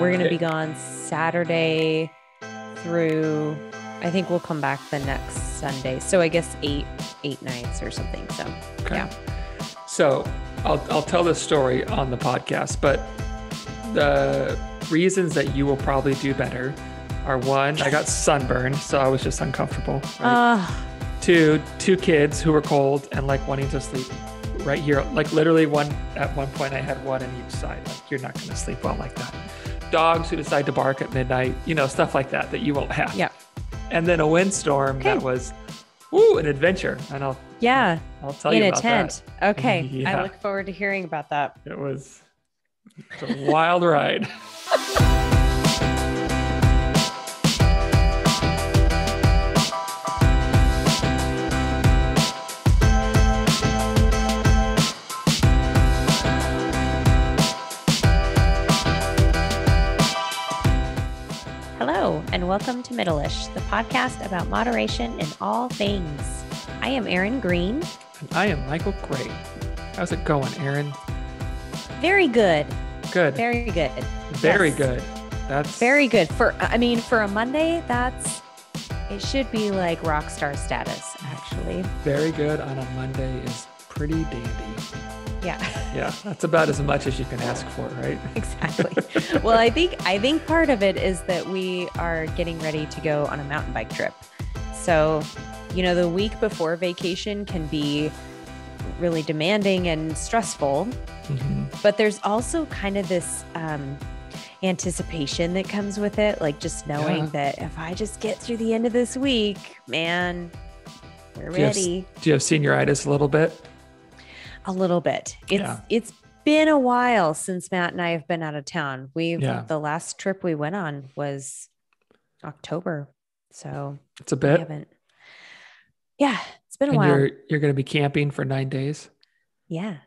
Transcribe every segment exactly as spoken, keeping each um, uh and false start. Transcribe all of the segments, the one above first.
We're going to be gone Saturday through, I think we'll come back the next Sunday. So I guess eight, eight nights or something. So, okay. yeah. So I'll, I'll tell this story on the podcast, but the reasons that you will probably do better are one, I got sunburned, so I was just uncomfortable. Right? Uh, two, two kids who were cold and like wanting to sleep right here. Like literally one, at one point I had one on each side. Like you're not going to sleep well like that. Dogs who decide to bark at midnight, you know, stuff like that, that you won't have. Yeah. And then a windstorm okay. that was, ooh, an adventure. And I'll, yeah, I'll, I'll tell in you about that. In a tent. Okay. Yeah. I look forward to hearing about that. It was, it was a wild ride. And welcome to Middleish, the podcast about moderation in all things. I am Erin Green. And I am Michael Gray. How's it going, Erin? Very good. Good. Very good. Very yes. good. That's very good. For I mean, for a Monday, that's it should be like rock star status, actually. Very good on a Monday is pretty dandy. Yeah. Yeah. That's about as much as you can ask for, right? Exactly. Well, I think I think part of it is that we are getting ready to go on a mountain bike trip. So, you know, the week before vacation can be really demanding and stressful. Mm-hmm. But there's also kind of this um, anticipation that comes with it, like just knowing yeah. that if I just get through the end of this week, man, we're do ready. You have, do you have senioritis a little bit? A little bit. It's yeah. it's been a while since Matt and I have been out of town. We've yeah. the last trip we went on was October. So it's a bit. Yeah, it's been a and while. You're you're gonna be camping for nine days. Yeah.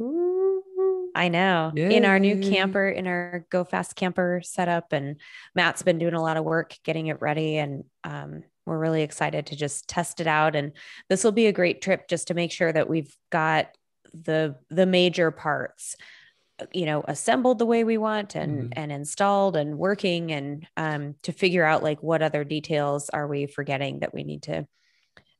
Ooh. I know. Yay. In our new camper, in our Go Fast camper setup, and Matt's been doing a lot of work getting it ready, and um we're really excited to just test it out. And this will be a great trip just to make sure that we've got the the major parts, you know, assembled the way we want and mm. and installed and working, and um to figure out like what other details are we forgetting that we need to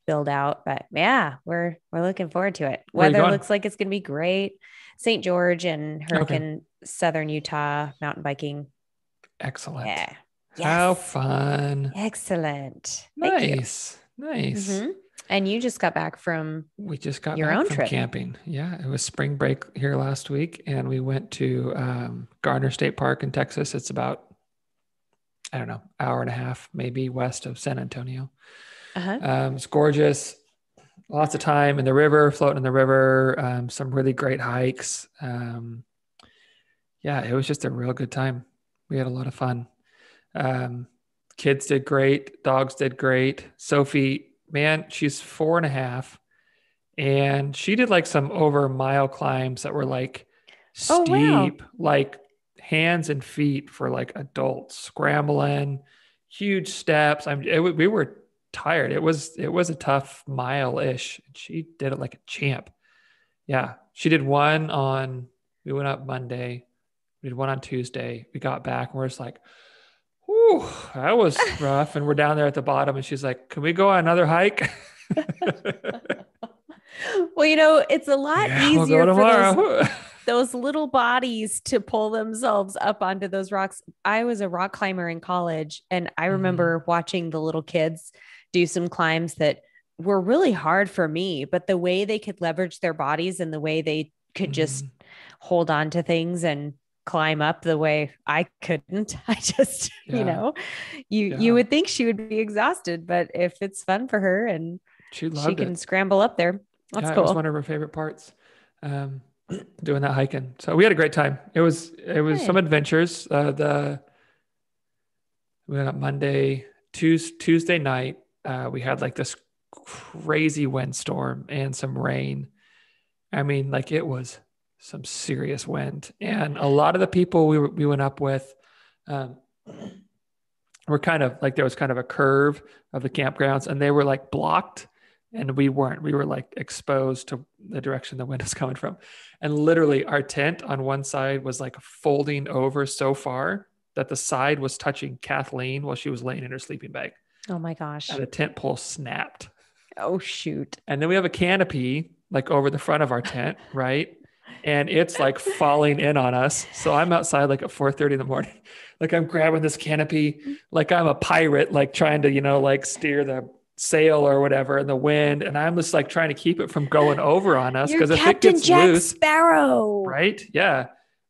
build out. But yeah, we're we're looking forward to it. Weather looks like it's gonna be great. Saint George and Hurricane, okay. Southern Utah, mountain biking. Excellent. Yeah. Yes. How fun. Excellent. Nice. Nice. Mm-hmm. And you just got back from we just got your back own from trip camping. Yeah, it was spring break here last week, and we went to um, Garner State Park in Texas. It's about I don't know hour and a half maybe west of San Antonio. Uh-huh. Um, it's gorgeous. Lots of time in the river, floating in the river. Um, some really great hikes. Um, yeah, it was just a real good time. We had a lot of fun. Um, kids did great. Dogs did great. Sophie. Man, she's four and a half, and she did like some over mile climbs that were like steep, oh, wow. like hands and feet for like adults, scrambling, huge steps. I'm, it, we were tired. It was, it was a tough mile-ish, and she did it like a champ. Yeah. She did one on, we went up Monday. We did one on Tuesday. We got back and we're just like, ooh, that was rough. And we're down there at the bottom, and she's like, can we go on another hike? Well, you know, it's a lot yeah, easier we'll for those, those little bodies to pull themselves up onto those rocks. I was a rock climber in college, and I remember mm. watching the little kids do some climbs that were really hard for me, but the way they could leverage their bodies and the way they could mm. just hold on to things and climb up the way I couldn't. I just, yeah. you know, you, yeah. you would think she would be exhausted, but if it's fun for her and she, she can it. Scramble up there, that's yeah, cool. It was one of her favorite parts, um, doing that hiking. So we had a great time. It was, it was Good. Some adventures. Uh, the, we went up Monday, Tuesday, Tuesday night. Uh, we had like this crazy windstorm and some rain. I mean, like it was some serious wind, and a lot of the people we were, we went up with, um, were kind of like, there was kind of a curve of the campgrounds, and they were like blocked, and we weren't, we were like exposed to the direction the wind was coming from. And literally our tent on one side was like folding over so far that the side was touching Kathleen while she was laying in her sleeping bag. Oh my gosh. And the tent pole snapped. Oh shoot. And then we have a canopy like over the front of our tent, right? And it's like falling in on us. So I'm outside like at four thirty in the morning. Like I'm grabbing this canopy, like I'm a pirate, like trying to, you know, like steer the sail or whatever in the wind. And I'm just like trying to keep it from going over on us. Because if it gets Jack loose, Sparrow. Right? Yeah.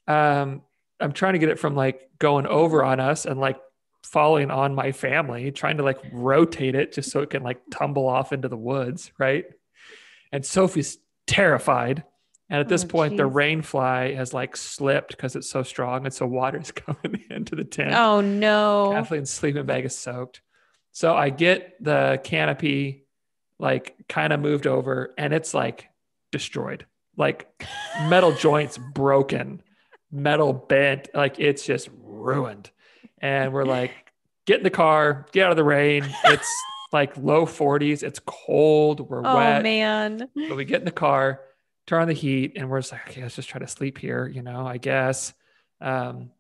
Um, I'm trying to get it from like going over on us and like falling on my family, trying to like rotate it just so it can like tumble off into the woods. Right. And Sophie's terrified. And at this oh, point, geez. the rain fly has like slipped because it's so strong. And so water's coming into the tent. Oh no. Kathleen's sleeping bag is soaked. So I get the canopy like kind of moved over and it's like destroyed, like metal joints broken, metal bent, like it's just ruined. And we're like, get in the car, get out of the rain. It's like low forties. It's cold. We're oh, wet. Oh man. But we get in the car, turn on the heat, and we're just like, okay, let's just try to sleep here, you know, I guess. Um,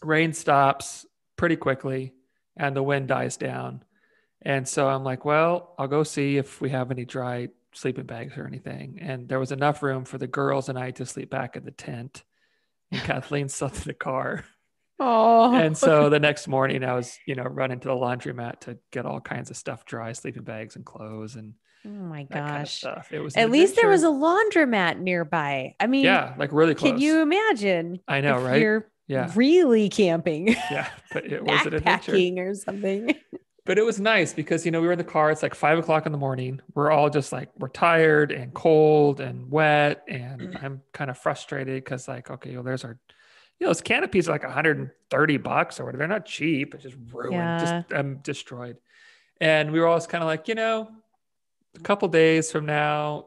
rain stops pretty quickly and the wind dies down. And so I'm like, well, I'll go see if we have any dry sleeping bags or anything. And there was enough room for the girls and I to sleep back in the tent. And Kathleen slept in the car. Oh. And so the next morning I was, you know, running to the laundromat to get all kinds of stuff dry, sleeping bags and clothes and oh my gosh. Kind of it was at least adventure. There was a laundromat nearby. I mean, yeah, like really close. Can you imagine? I know, right? You're yeah. really camping. Yeah. But it was an adventure or something. But it was nice because, you know, we were in the car. It's like five o'clock in the morning. We're all just like, we're tired and cold and wet. And mm-hmm. I'm kind of frustrated because like, okay, well, there's our, you know, those canopies are like one hundred thirty bucks or whatever. They're not cheap. It's just ruined, yeah. just um, destroyed. And we were all kind of like, you know, a couple days from now,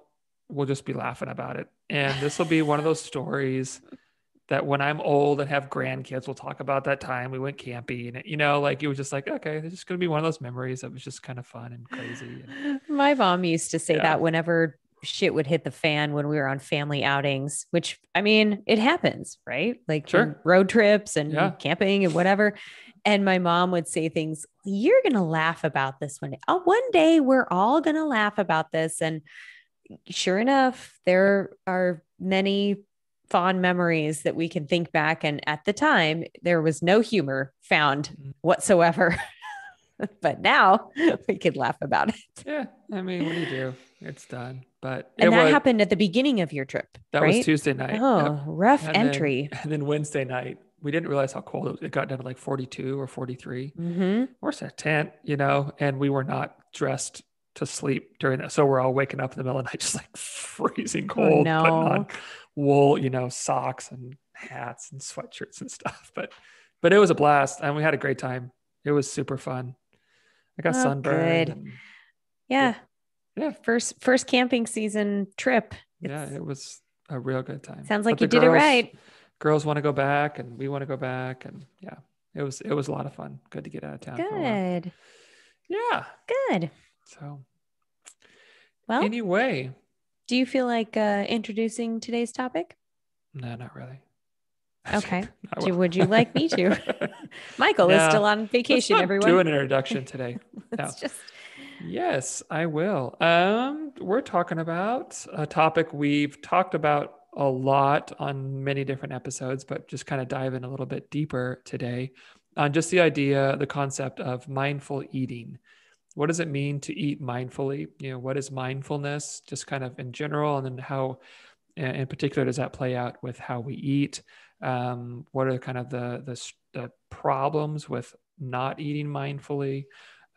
we'll just be laughing about it. And this will be one of those stories that when I'm old and have grandkids, we'll talk about that time we went camping. And, you know, like it was just like, okay, this is going to be one of those memories that was just kind of fun and crazy. And, my mom used to say yeah. that whenever shit would hit the fan when we were on family outings, which I mean, it happens, right? Like sure. road trips and yeah. camping and whatever. And my mom would say things, you're going to laugh about this one day. Oh, one day we're all going to laugh about this. And sure enough, there are many fond memories that we can think back. And at the time there was no humor found whatsoever, but now we could laugh about it. Yeah. I mean, what do you do? It's done. But and that was, happened at the beginning of your trip. That right? was Tuesday night. Oh, yep. rough and entry. Then, and then Wednesday night, we didn't realize how cold it was. It got down to like forty-two or forty-three. Mm-hmm. We're in a tent, you know, and we were not dressed to sleep during that. So we're all waking up in the middle of the night, just like freezing cold, oh, no. putting on wool, you know, socks and hats and sweatshirts and stuff. But, but it was a blast and we had a great time. It was super fun. I got oh, sunburned. And, yeah. yeah. Yeah. First, first camping season trip. It's, yeah. It was a real good time. Sounds like but you did girls, it right. Girls want to go back and we want to go back. And yeah, it was, it was a lot of fun. Good to get out of town. Good. Yeah. Good. So. Well, anyway, do you feel like uh, introducing today's topic? No, not really. Okay. Would. Would you like me to? Michael no, is still on vacation. Let's not everyone do an introduction today. No. Just... Yes, I will. Um, we're talking about a topic we've talked about a lot on many different episodes, but just kind of dive in a little bit deeper today on just the idea, the concept of mindful eating. What does it mean to eat mindfully? You know, what is mindfulness just kind of in general? And then how in particular does that play out with how we eat? Um, what are kind of the, the, the problems with not eating mindfully?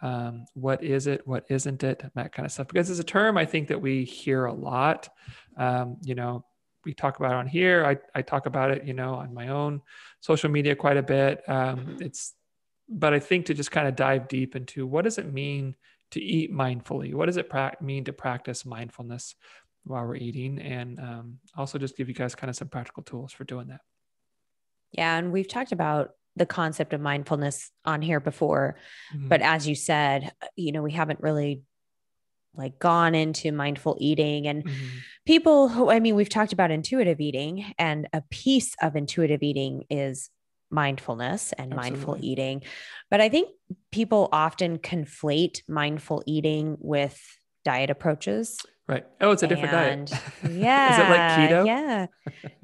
Um, what is it? What isn't it? That kind of stuff, because it's a term I think that we hear a lot. Um, you know, we talk about it on here. I, I talk about it, you know, on my own social media quite a bit. Um, it's, but I think to just kind of dive deep into what does it mean to eat mindfully? What does it pra- mean to practice mindfulness while we're eating? And um, also just give you guys kind of some practical tools for doing that. Yeah. And we've talked about the concept of mindfulness on here before, mm-hmm. but as you said, you know, we haven't really like gone into mindful eating and mm-hmm. people who, I mean, we've talked about intuitive eating, and a piece of intuitive eating is mindfulness and Absolutely. Mindful eating. But I think people often conflate mindful eating with diet approaches. Right. Oh, it's a different and, diet. Yeah. Is it like keto? Yeah,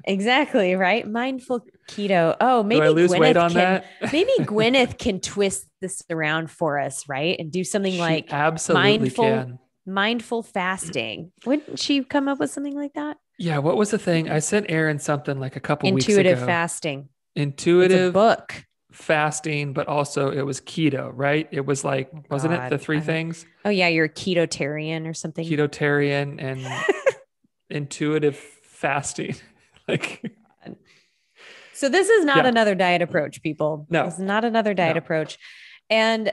exactly. Right. Mindful keto. Oh, maybe do I lose Gwyneth weight on can, that? Maybe Gwyneth can twist this around for us. Right. And do something she like absolutely mindful, can. mindful fasting. Wouldn't she come up with something like that? Yeah. What was the thing? I sent Aaron something like a couple Intuitive weeks ago. Intuitive fasting. Intuitive book fasting, but also it was keto, right? It was like, oh, wasn't it the three I'm, things? Oh yeah. You're a ketotarian or something. Ketotarian and intuitive fasting. Like, so this is not yeah. another diet approach, people. No, it's not another diet no. approach. And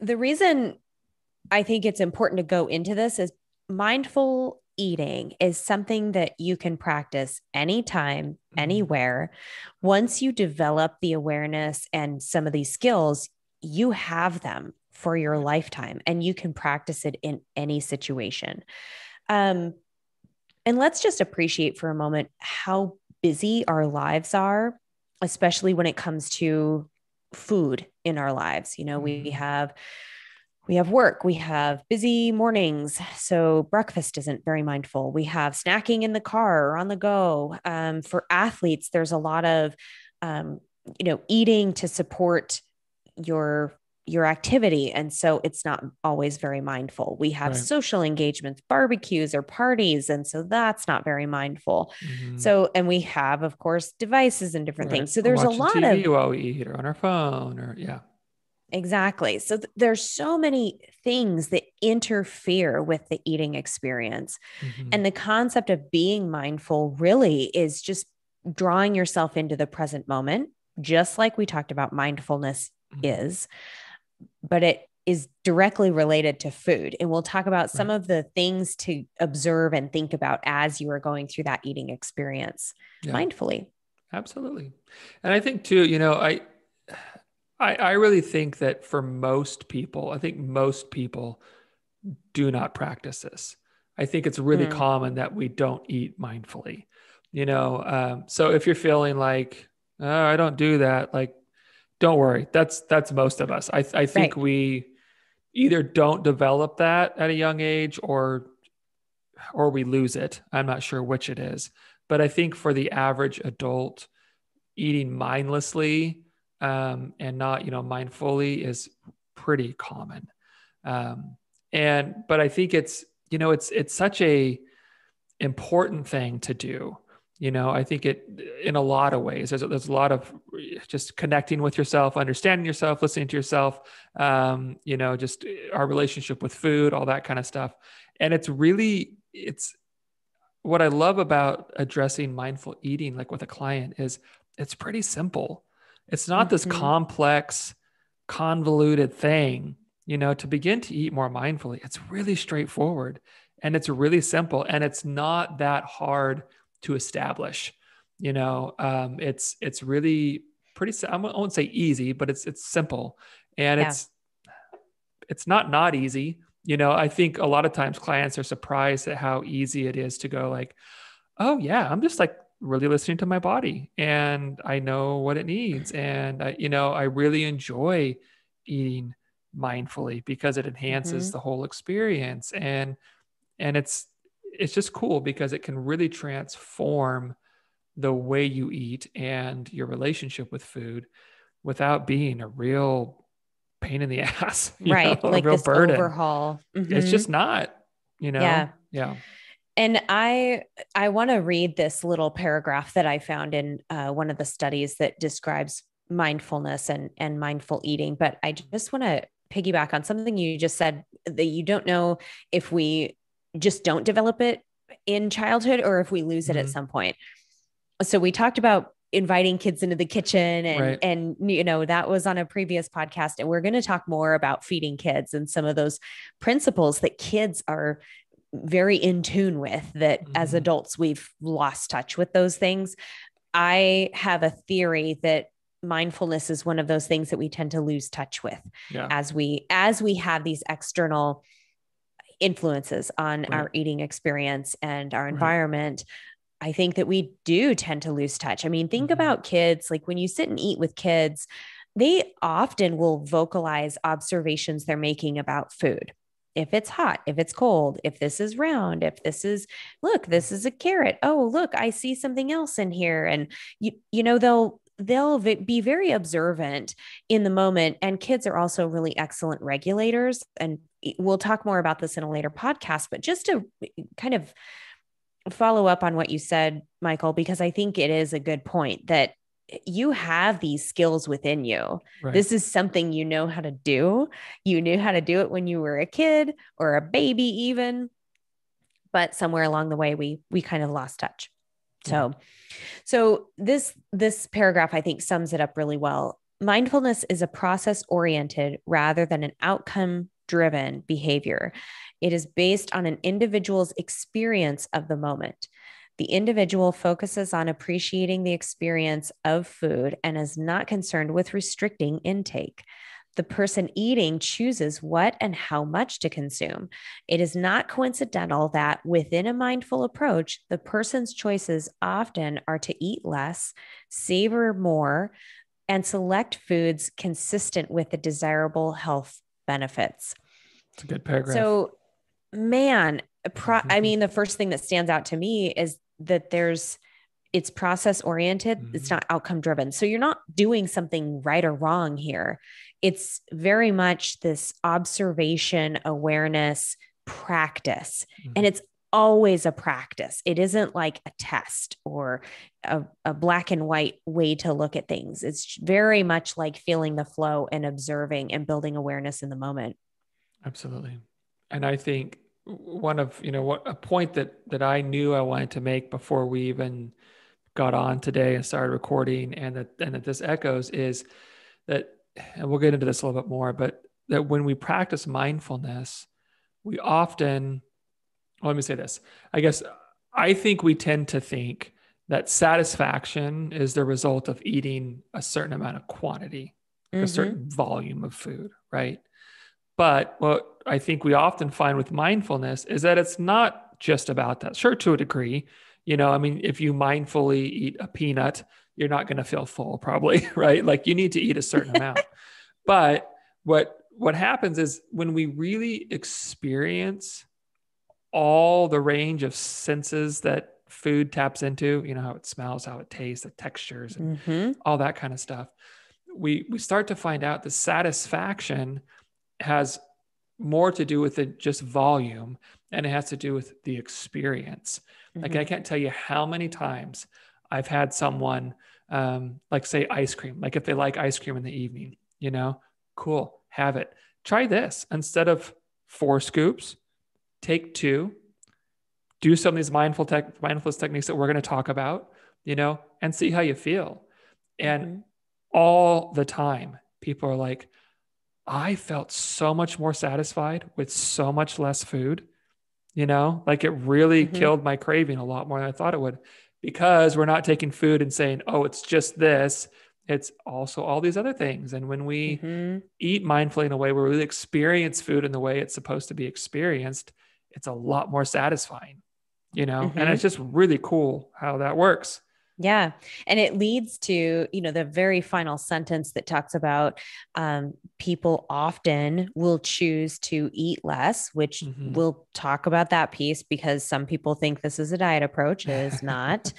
the reason I think it's important to go into this is mindful eating is something that you can practice anytime, anywhere. Once you develop the awareness and some of these skills, you have them for your lifetime and you can practice it in any situation. Um, and let's just appreciate for a moment how busy our lives are, especially when it comes to food in our lives. You know, we have We have work, we have busy mornings, so breakfast isn't very mindful. We have snacking in the car or on the go. Um, for athletes, there's a lot of, um, you know, eating to support your, your activity. And so it's not always very mindful. We have right. social engagements, barbecues or parties. And so that's not very mindful. Mm-hmm. So, and we have, of course, devices and different right. things. So there's a lot T V of while we eat or on our phone or yeah. Exactly. So th- there's so many things that interfere with the eating experience. Mm-hmm. And the concept of being mindful really is just drawing yourself into the present moment, just like we talked about mindfulness mm-hmm. is, but it is directly related to food. And we'll talk about right. some of the things to observe and think about as you are going through that eating experience yeah. mindfully. Absolutely. And I think too, you know, I, I, I really think that for most people, I think most people do not practice this. I think it's really mm. common that we don't eat mindfully, you know? Um, so if you're feeling like, oh, I don't do that. Like, don't worry. That's, that's most of us. I, I think right. we either don't develop that at a young age or, or we lose it. I'm not sure which it is, but I think for the average adult, eating mindlessly Um, and not, you know, mindfully is pretty common. Um, and, but I think it's, you know, it's, it's such a important thing to do. You know, I think it, in a lot of ways, there's, there's a lot of just connecting with yourself, understanding yourself, listening to yourself, um, you know, just our relationship with food, all that kind of stuff. And it's really, it's what I love about addressing mindful eating, like with a client is it's pretty simple. It's not this mm-hmm. complex, convoluted thing, you know, to begin to eat more mindfully. It's really straightforward and it's really simple and it's not that hard to establish, you know, um, it's, it's really pretty, I won't say easy, but it's, it's simple and yeah. it's, it's not, not easy. You know, I think a lot of times clients are surprised at how easy it is to go like, oh yeah, I'm just like, really listening to my body and I know what it needs. And I, you know, I really enjoy eating mindfully because it enhances mm-hmm. the whole experience. And, and it's, it's just cool because it can really transform the way you eat and your relationship with food without being a real pain in the ass, you right? know, like a real this burden. Overhaul. Mm-hmm. It's just not, you know? Yeah. yeah. And I, I want to read this little paragraph that I found in uh, one of the studies that describes mindfulness and, and mindful eating. But I just want to piggyback on something you just said that you don't know if we just don't develop it in childhood or if we lose it mm-hmm. at some point. So we talked about inviting kids into the kitchen and, right. and, you know, that was on a previous podcast and we're going to talk more about feeding kids and some of those principles that kids are very in tune with that mm-hmm. as adults, we've lost touch with those things. I have a theory that mindfulness is one of those things that we tend to lose touch with yeah. as we, as we have these external influences on right. our eating experience and our environment. Right. I think that we do tend to lose touch. I mean, think mm-hmm. about kids, like when you sit and eat with kids, they often will vocalize observations they're making about food. If it's hot, if it's cold, if this is round, if this is, look, this is a carrot. Oh, look, I see something else in here. And you, you know, they'll, they'll be very observant in the moment. And kids are also really excellent regulators. And we'll talk more about this in a later podcast, but just to kind of follow up on what you said, Michael, because I think it is a good point that you have these skills within you. Right. This is something you know how to do. You knew how to do it when you were a kid or a baby even, but somewhere along the way, we, we kind of lost touch. So, yeah. so this, this paragraph, I think, sums it up really well. Mindfulness is a process-oriented rather than an outcome-driven behavior. It is based on an individual's experience of the moment. The individual focuses on appreciating the experience of food and is not concerned with restricting intake. The person eating chooses what and how much to consume. It is not coincidental that within a mindful approach, the person's choices often are to eat less, savor more, and select foods consistent with the desirable health benefits. It's a good paragraph. So, man, pro- mm-hmm. I mean, the first thing that stands out to me is that there's, it's process oriented. Mm-hmm. It's not outcome driven. So you're not doing something right or wrong here. It's very much this observation, awareness, practice. Mm-hmm. And it's always a practice. It isn't like a test or a, a black and white way to look at things. It's very much like feeling the flow and observing and building awareness in the moment. Absolutely. And I think one of, you know, what a point that, that I knew I wanted to make before we even got on today and started recording, and that, and that this echoes is that, and we'll get into this a little bit more, but that when we practice mindfulness, we often, well, let me say this, I guess, I think we tend to think that satisfaction is the result of eating a certain amount of quantity, like mm-hmm. a certain volume of food, right? But what I think we often find with mindfulness is that it's not just about that. Sure, to a degree, you know, I mean, if you mindfully eat a peanut, you're not going to feel full probably, right? Like you need to eat a certain amount. But what, what happens is when we really experience all the range of senses that food taps into, you know, how it smells, how it tastes, the textures, and mm-hmm. all that kind of stuff, we, we start to find out the satisfaction has more to do with it, just volume, and it has to do with the experience. Mm-hmm. Like I can't tell you how many times I've had someone, um, like say ice cream, like if they like ice cream in the evening, you know, cool, have it. Try this instead of four scoops, take two, do some of these mindful tech, mindfulness techniques that we're going to talk about, you know, and see how you feel. And mm-hmm. all the time, people are like, I felt so much more satisfied with so much less food, you know, like it really mm-hmm. killed my craving a lot more than I thought it would, because we're not taking food and saying, oh, it's just this. It's also all these other things. And when we mm-hmm. eat mindfully in a way where we really experience food in the way it's supposed to be experienced, it's a lot more satisfying, you know, mm-hmm. and it's just really cool how that works. Yeah. And it leads to, you know, the very final sentence that talks about, um, people often will choose to eat less, which mm-hmm. we'll talk about that piece, because some people think this is a diet approach. It is not.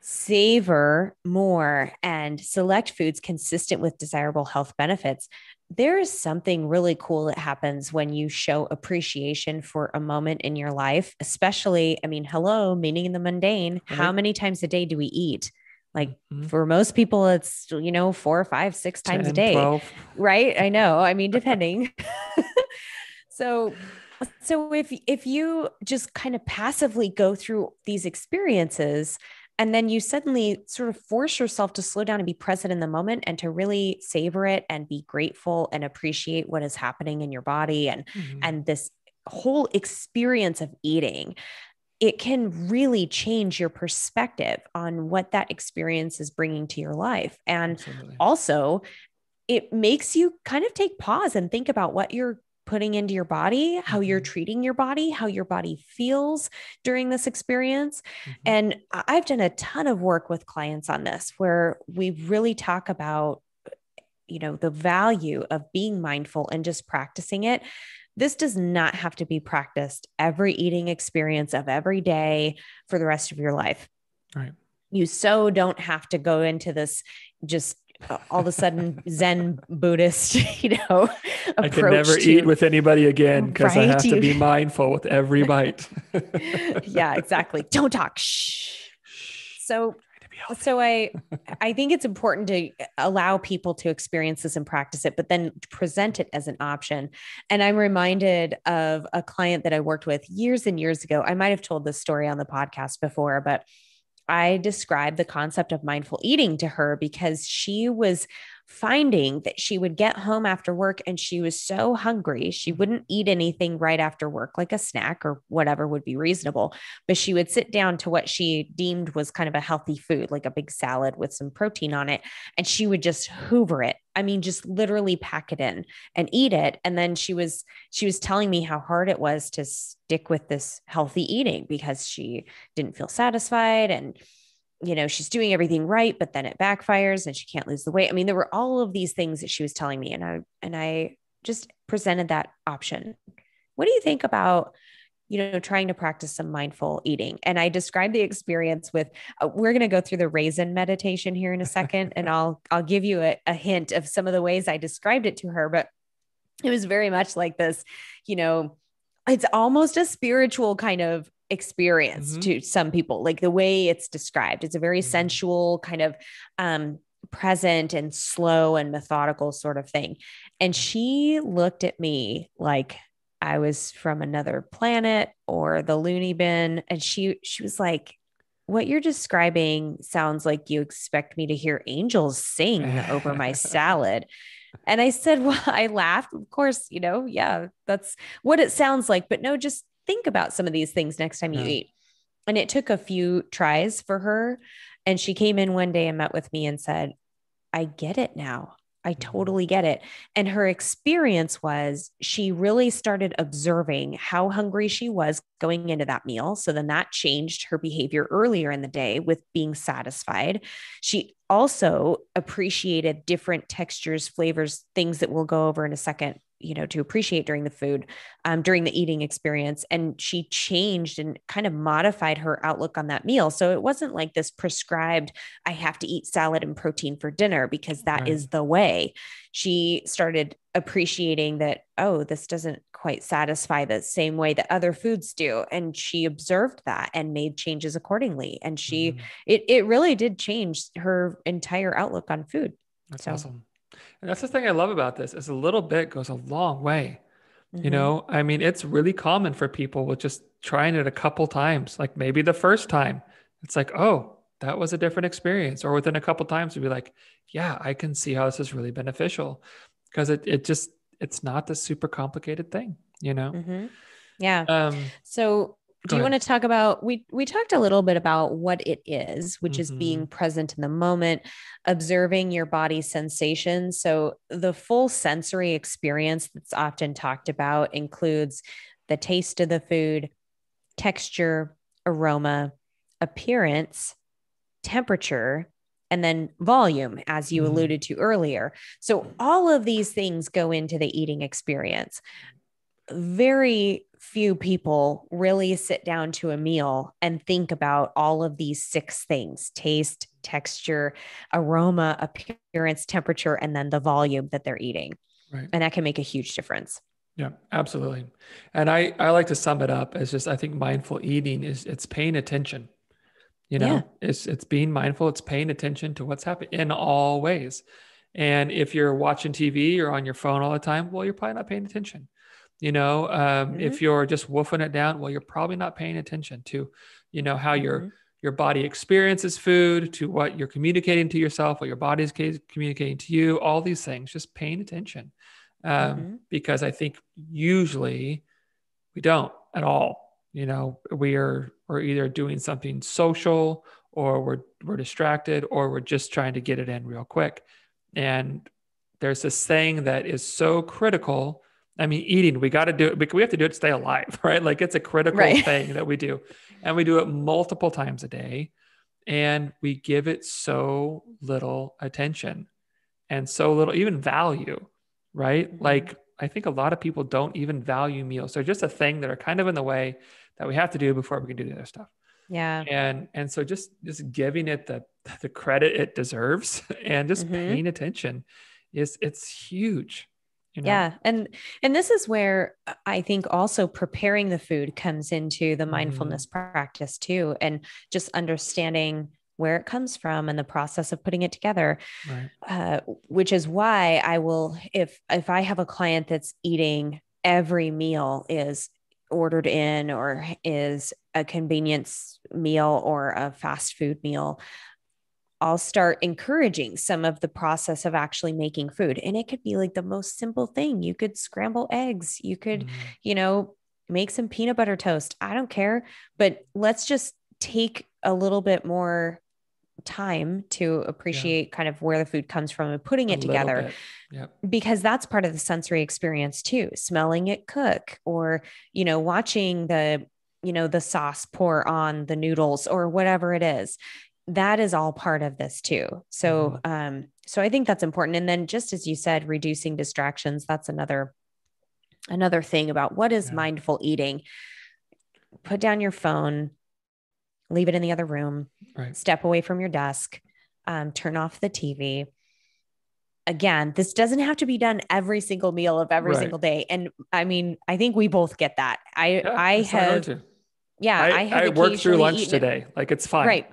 Savor more and select foods consistent with desirable health benefits. There is something really cool that happens when you show appreciation for a moment in your life, especially, I mean, hello, meaning in the mundane, right. How many times a day do we eat? Like mm-hmm. for most people, it's, you know, four or five, six times ten, a day, twelve. Right? I know. I mean, depending. so so if, if you just kind of passively go through these experiences, and then you suddenly sort of force yourself to slow down and be present in the moment and to really savor it and be grateful and appreciate what is happening in your body and, mm-hmm. and this whole experience of eating, it can really change your perspective on what that experience is bringing to your life. And Absolutely. Also it makes you kind of take pause and think about what you're putting into your body, how you're treating your body, how your body feels during this experience. Mm-hmm. And I've done a ton of work with clients on this, where we really talk about, you know, the value of being mindful and just practicing it. This does not have to be practiced every eating experience of every day for the rest of your life. Right. You so don't have to go into this just all of a sudden Zen Buddhist, you know, approach. I can never to, eat with anybody again because right? I have to be mindful with every bite. Yeah, exactly. Don't talk. Shh. So So I, I think it's important to allow people to experience this and practice it, but then present it as an option. And I'm reminded of a client that I worked with years and years ago. I might've told this story on the podcast before, but I described the concept of mindful eating to her because she was finding that she would get home after work and she was so hungry. She wouldn't eat anything right after work, like a snack or whatever would be reasonable, but she would sit down to what she deemed was kind of a healthy food, like a big salad with some protein on it. And she would just hoover it. I mean, just literally pack it in and eat it. And then she was, she was telling me how hard it was to stick with this healthy eating because she didn't feel satisfied, and you know, she's doing everything right, but then it backfires and she can't lose the weight. I mean, there were all of these things that she was telling me, and I, and I just presented that option. What do you think about, you know, trying to practice some mindful eating? And I described the experience with, uh, we're going to go through the Raisin meditation here in a second. And I'll, I'll give you a, a hint of some of the ways I described it to her, but it was very much like this, you know, it's almost a spiritual kind of experience mm-hmm. to some people, like the way it's described. It's a very mm-hmm. sensual kind of um, present and slow and methodical sort of thing. And she looked at me like I was from another planet or the loony bin. And she, she was like, what you're describing sounds like you expect me to hear angels sing over my salad. And I said, well, I laughed, of course, you know, yeah, that's what it sounds like, but no, just think about some of these things next time you yeah. eat. And it took a few tries for her. And she came in one day and met with me and said, I get it now. I totally get it. And her experience was she really started observing how hungry she was going into that meal. So then that changed her behavior earlier in the day with being satisfied. She also appreciated different textures, flavors, things that we'll go over in a second, you know, to appreciate during the food, um, during the eating experience. And she changed and kind of modified her outlook on that meal. So it wasn't like this prescribed, I have to eat salad and protein for dinner because that right. is the way. She started appreciating that, oh, this doesn't quite satisfy the same way that other foods do. And she observed that and made changes accordingly. And she, mm-hmm. it, it really did change her entire outlook on food. That's so awesome. And that's the thing I love about this, is a little bit goes a long way. Mm-hmm. You know, I mean, it's really common for people with just trying it a couple times, like maybe the first time it's like, oh, that was a different experience. Or within a couple times you'd be like, yeah, I can see how this is really beneficial, because it, it just, it's not this super complicated thing, you know? Mm-hmm. Yeah. Um, so do you want to talk about, we, we talked a little bit about what it is, which mm-hmm. is being present in the moment, observing your body sensations. So the full sensory experience that's often talked about includes the taste of the food, texture, aroma, appearance, temperature, and then volume, as you mm-hmm. alluded to earlier. So all of these things go into the eating experience. Very few people really sit down to a meal and think about all of these six things: taste, texture, aroma, appearance, temperature, and then the volume that they're eating. Right. And that can make a huge difference. Yeah, absolutely. And I, I like to sum it up as just, I think mindful eating is it's paying attention, you know, yeah. it's, it's being mindful, it's paying attention to what's happening in all ways. And if you're watching T V or on your phone all the time, well, you're probably not paying attention. You know, um, mm-hmm. if you're just woofing it down, well, you're probably not paying attention to, you know, how mm-hmm. your, your body experiences food, to what you're communicating to yourself, what your body is communicating to you, all these things, just paying attention. Um, mm-hmm. because I think usually we don't at all, you know, we are, we're either doing something social, or we're, we're distracted, or we're just trying to get it in real quick. And there's this thing that is so critical I mean, eating, we got to do it. We have to do it to stay alive, right? Like it's a critical right. thing that we do. And we do it multiple times a day. And we give it so little attention and so little, even value, right? Mm-hmm. Like, I think a lot of people don't even value meals. They're just a thing that are kind of in the way that we have to do before we can do the other stuff. Yeah. And, and so just, just giving it the, the credit it deserves and just mm-hmm. paying attention is it's huge. You know? Yeah. And, and this is where I think also preparing the food comes into the mindfulness mm-hmm. practice too, and just understanding where it comes from and the process of putting it together, right. uh, which is why I will, if, if I have a client that's eating every meal is ordered in or is a convenience meal or a fast food meal, I'll start encouraging some of the process of actually making food. And it could be like the most simple thing. You could scramble eggs. You could, mm-hmm. you know, make some peanut butter toast. I don't care, but let's just take a little bit more time to appreciate yeah. kind of where the food comes from and putting it together yep. because that's part of the sensory experience too. Smelling it cook or, you know, watching the, you know, the sauce pour on the noodles or whatever it is. That is all part of this too. So, mm-hmm. um, so I think that's important. And then just as you said, reducing distractions, that's another, another thing about what is yeah. mindful eating. Put down your phone, leave it in the other room, right. step away from your desk, um, turn off the T V. Again, this doesn't have to be done every single meal of every right. single day. And I mean, I think we both get that. I, yeah, I have Yeah. I, I, have I worked through lunch today. It. Like it's fine. Right.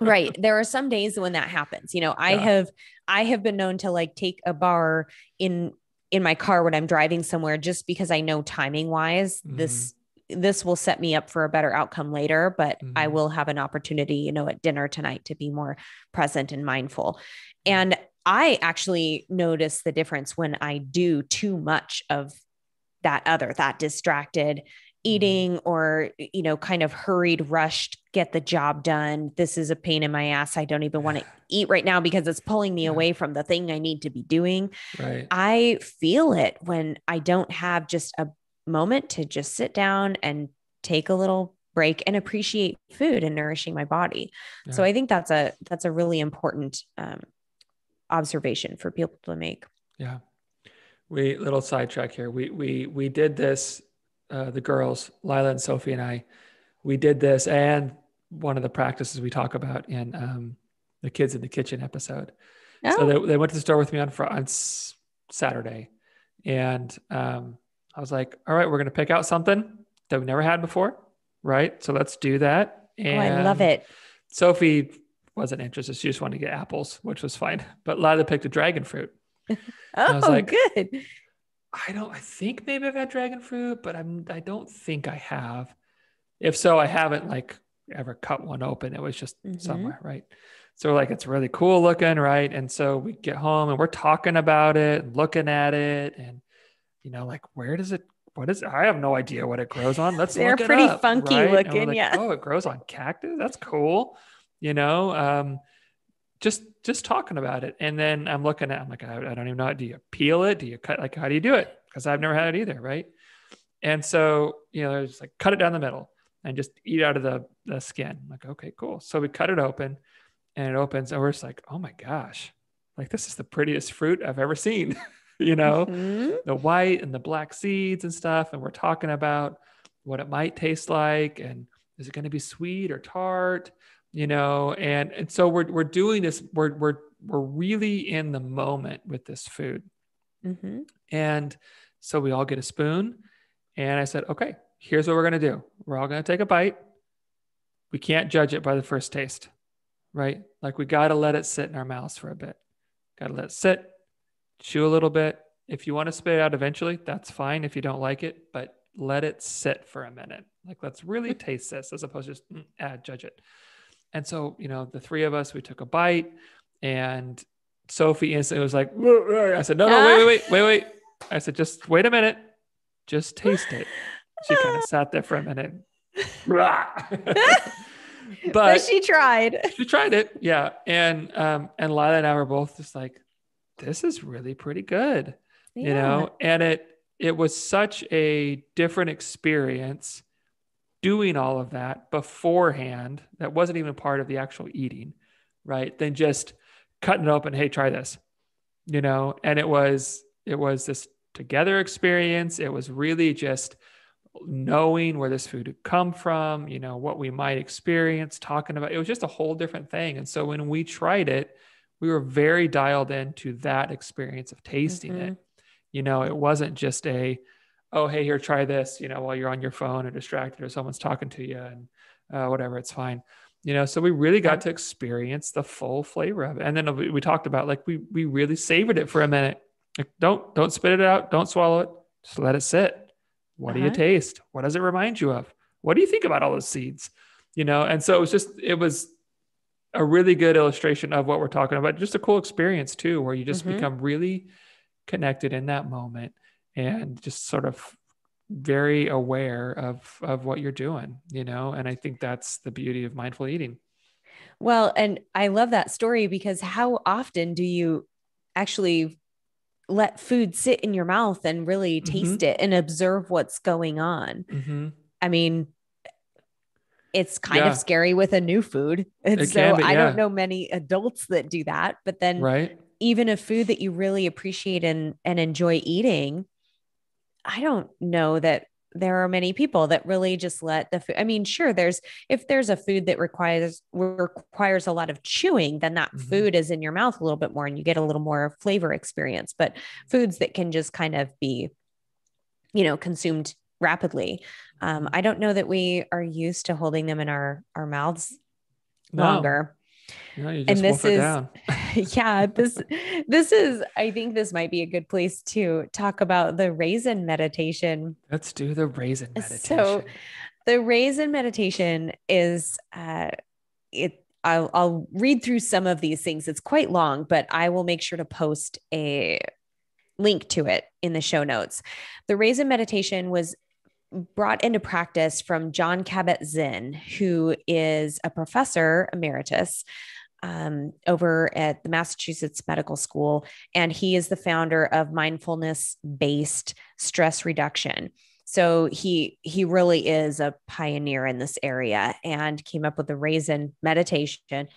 right. There are some days when that happens, you know, I yeah. have, I have been known to like take a bar in, in my car when I'm driving somewhere, just because I know timing wise, mm-hmm. this, this will set me up for a better outcome later, but mm-hmm. I will have an opportunity, you know, at dinner tonight to be more present and mindful. And I actually notice the difference when I do too much of that other, that distracted eating or, you know, kind of hurried, rushed, get the job done. This is a pain in my ass. I don't even want to eat right now because it's pulling me yeah. away from the thing I need to be doing. Right. I feel it when I don't have just a moment to just sit down and take a little break and appreciate food and nourishing my body. Yeah. So I think that's a, that's a really important um, observation for people to make. Yeah. We little sidetrack here. We, we, we did this Uh, the girls, Lila and Sophie and I, we did this. And one of the practices we talk about in um, the Kids in the Kitchen episode. Oh. So they, they went to the store with me on, fr- on s- Saturday. And um, I was like, all right, we're going to pick out something that we never had before. Right. So let's do that. And oh, I love it. Sophie wasn't interested. She just wanted to get apples, which was fine. But Lila picked a dragon fruit. oh, I was like, good. I don't, I think maybe I've had dragon fruit, but I'm, I don't think I have. If so, I haven't like ever cut one open. It was just mm-hmm. somewhere. Right. So like, it's really cool looking. Right. And so we get home and we're talking about it and looking at it and, you know, like, where does it, what is it? I have no idea what it grows on. Let's They're look it up. They're pretty funky right? looking. Like, yeah. Oh, it grows on cactus. That's cool. You know, um, just, just talking about it. And then I'm looking at, I'm like, I, I don't even know. Do you peel it? Do you cut? Like, how do you do it? Cause I've never had it either. Right. And so, you know, I just like cut it down the middle and just eat out of the, the skin. I'm like, okay, cool. So we cut it open and it opens and we're just like, oh my gosh, like this is the prettiest fruit I've ever seen, you know, mm-hmm. the white and the black seeds and stuff. And we're talking about what it might taste like. And is it going to be sweet or tart? You know, and, and so we're, we're doing this, we're, we're, we're really in the moment with this food. Mm-hmm. And so we all get a spoon and I said, okay, here's what we're going to do. We're all going to take a bite. We can't judge it by the first taste, right? Like we got to let it sit in our mouths for a bit. Got to let it sit, chew a little bit. If you want to spit it out eventually, that's fine. If you don't like it, but let it sit for a minute. Like, let's really taste this as opposed to just mm, ah, judge it. And so, you know, the three of us, we took a bite and Sophie instantly was like, I said, no, no, wait, wait, wait, wait, wait. I said, just wait a minute. Just taste it. She kind of sat there for a minute. but, but she tried. She tried it. Yeah. And, um, and Lila and I were both just like, this is really pretty good, yeah. you know? And it, it was such a different experience doing all of that beforehand, that wasn't even part of the actual eating, right? Than just cutting it open, hey, try this, you know? And it was, it was this together experience. It was really just knowing where this food had come from, you know, what we might experience, talking about, it was just a whole different thing. And so when we tried it, we were very dialed into that experience of tasting mm-hmm. it. You know, it wasn't just a, oh, hey, here, try this, you know, while you're on your phone or distracted or someone's talking to you and uh, whatever, it's fine. You know, so we really got to experience the full flavor of it. And then we talked about, like, we, we really savored it for a minute. Like, don't, don't spit it out. Don't swallow it. Just let it sit. What uh-huh. do you taste? What does it remind you of? What do you think about all those seeds? You know? And so it was just, it was a really good illustration of what we're talking about. Just a cool experience too, where you just mm-hmm. become really connected in that moment and just sort of very aware of, of what you're doing, you know? And I think that's the beauty of mindful eating. Well, and I love that story, because how often do you actually let food sit in your mouth and really taste mm-hmm. it and observe what's going on? Mm-hmm. I mean, it's kind yeah. of scary with a new food. And it so can be, yeah. I don't know many adults that do that, but then right. even a food that you really appreciate and, and enjoy eating, I don't know that there are many people that really just let the food, I mean, sure, there's, if there's a food that requires, requires a lot of chewing, then that mm-hmm. food is in your mouth a little bit more and you get a little more flavor experience, but foods that can just kind of be, you know, consumed rapidly. Um, I don't know that we are used to holding them in our, our mouths no. longer. No, you just and this is, down. yeah, this, this is, I think this might be a good place to talk about the Raisin meditation. Let's do the Raisin meditation. So the Raisin meditation is, uh, it, I'll, I'll read through some of these things. It's quite long, but I will make sure to post a link to it in the show notes. The Raisin meditation was brought into practice from John Kabat-Zinn, who is a professor emeritus um, over at the Massachusetts Medical School. And he is the founder of mindfulness-based stress reduction. So he, he really is a pioneer in this area and came up with the Raisin meditation.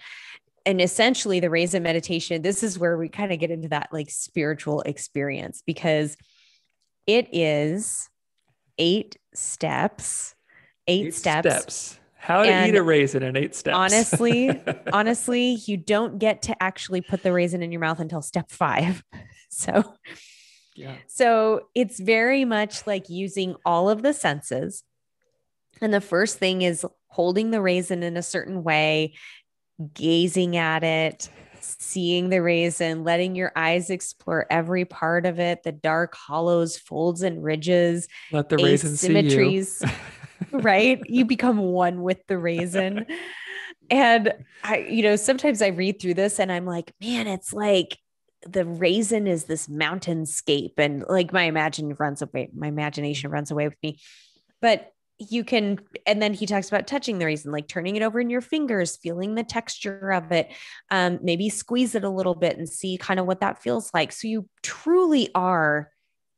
And essentially the Raisin meditation, this is where we kind of get into that like spiritual experience, because it is eight steps, eight, eight steps. steps. How to and eat a raisin in eight steps. Honestly, honestly, you don't get to actually put the raisin in your mouth until step five. So, yeah. So it's very much like using all of the senses. And the first thing is holding the raisin in a certain way, gazing at it, seeing the raisin, letting your eyes explore every part of it, the dark hollows, folds, and ridges, let the raisin asymmetries, see you. Right? You become one with the raisin. And I, you know, sometimes I read through this and I'm like, man, it's like the raisin is this mountainscape. And like my imagination runs away, my imagination runs away with me, but you can, and then he talks about touching the raisin, like turning it over in your fingers, feeling the texture of it, um, maybe squeeze it a little bit and see kind of what that feels like. So you truly are,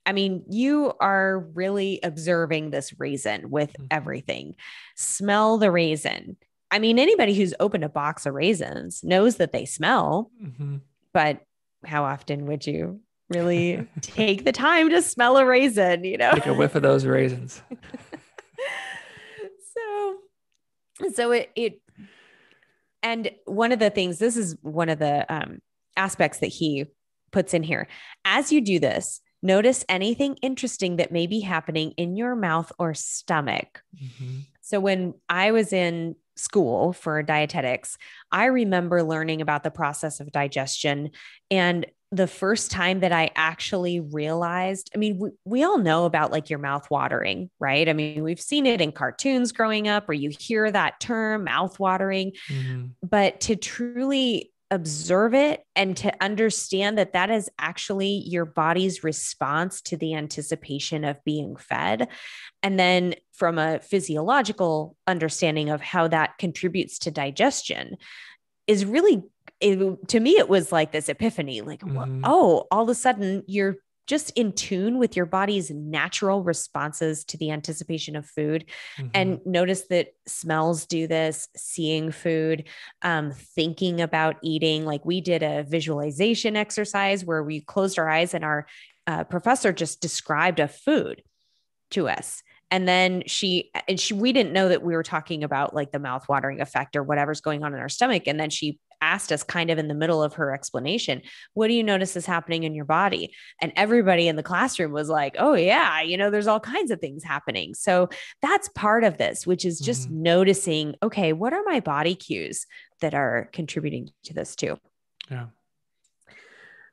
I mean, you are really observing this raisin with everything. Smell the raisin. I mean, anybody who's opened a box of raisins knows that they smell, mm-hmm. but how often would you really take the time to smell a raisin, you know? Take a whiff of those raisins. So it, it, and one of the things, this is one of the um, aspects that he puts in here. As you do this, notice anything interesting that may be happening in your mouth or stomach. Mm-hmm. So when I was in school for dietetics, I remember learning about the process of digestion. And the first time that I actually realized, I mean, we, we all know about like your mouth watering, right? I mean, we've seen it in cartoons growing up, or you hear that term mouth watering, mm-hmm. but to truly observe it and to understand that that is actually your body's response to the anticipation of being fed. And then from a physiological understanding of how that contributes to digestion is really, it, to me, it was like this epiphany, like, mm-hmm. oh, all of a sudden you're just in tune with your body's natural responses to the anticipation of food. Mm-hmm. And notice that smells do this, seeing food, um, thinking about eating. Like we did a visualization exercise where we closed our eyes and our uh, professor just described a food to us. And then she, and she, we didn't know that we were talking about like the mouth-watering effect or whatever's going on in our stomach. And then she asked us kind of in the middle of her explanation, what do you notice is happening in your body? And everybody in the classroom was like, oh yeah, you know, there's all kinds of things happening. So that's part of this, which is just mm-hmm. noticing, okay, what are my body cues that are contributing to this too? Yeah.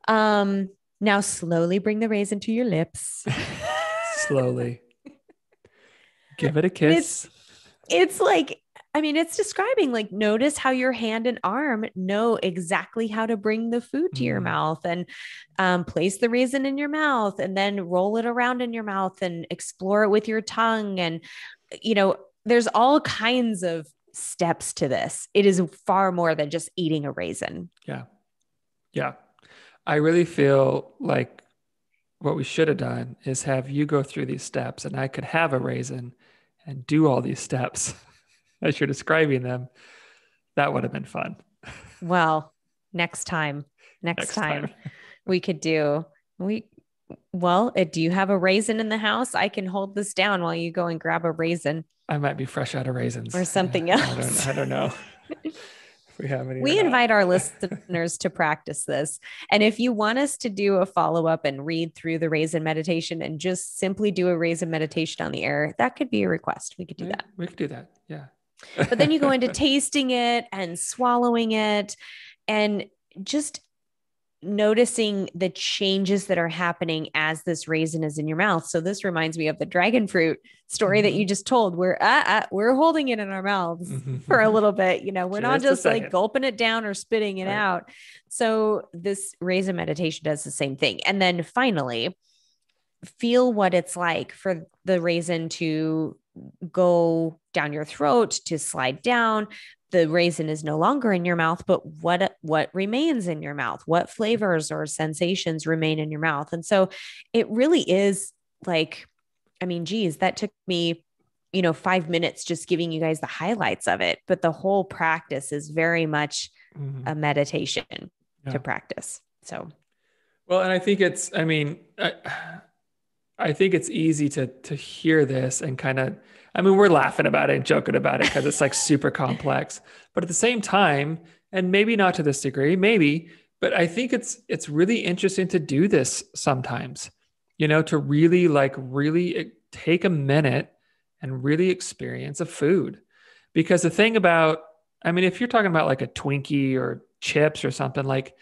Um, now slowly bring the raisin to your lips. Slowly. Give it a kiss. It's, it's like, I mean, it's describing like, notice how your hand and arm know exactly how to bring the food to mm. your mouth, and um, place the raisin in your mouth and then roll it around in your mouth and explore it with your tongue. And, you know, there's all kinds of steps to this. It is far more than just eating a raisin. Yeah. Yeah. I really feel like what we should have done is have you go through these steps, and I could have a raisin and do all these steps as you're describing them. That would have been fun. Well, next time, next, next time, time we could do, we, well, do you have a raisin in the house? I can hold this down while you go and grab a raisin. I might be fresh out of raisins or something yeah, else. I don't, I don't know. We, have any we invite our listeners to practice this. And if you want us to do a follow-up and read through the Raisin Meditation and just simply do a Raisin Meditation on the air, that could be a request. We could do we, that. We could do that. Yeah. But then you go into tasting it and swallowing it and just noticing the changes that are happening as this raisin is in your mouth. So this reminds me of the dragon fruit story mm-hmm. that you just told, where uh, uh, we're holding it in our mouths mm-hmm. for a little bit. You know, we're just not just like gulping it down or spitting it right. out. So this Raisin Meditation does the same thing. And then finally, feel what it's like for the raisin to go down your throat, to slide down. The raisin is no longer in your mouth, but what, what remains in your mouth, what flavors or sensations remain in your mouth. And so it really is like, I mean, geez, that took me, you know, five minutes just giving you guys the highlights of it, but the whole practice is very much mm-hmm. a meditation yeah. to practice. So. Well, and I think it's, I mean, I, I think it's easy to, to hear this and kind of, I mean, we're laughing about it and joking about it because it's like super complex, but at the same time, and maybe not to this degree, maybe, but I think it's, it's really interesting to do this sometimes, you know, to really like really take a minute and really experience a food. Because the thing about, I mean, if you're talking about like a Twinkie or chips or something, like,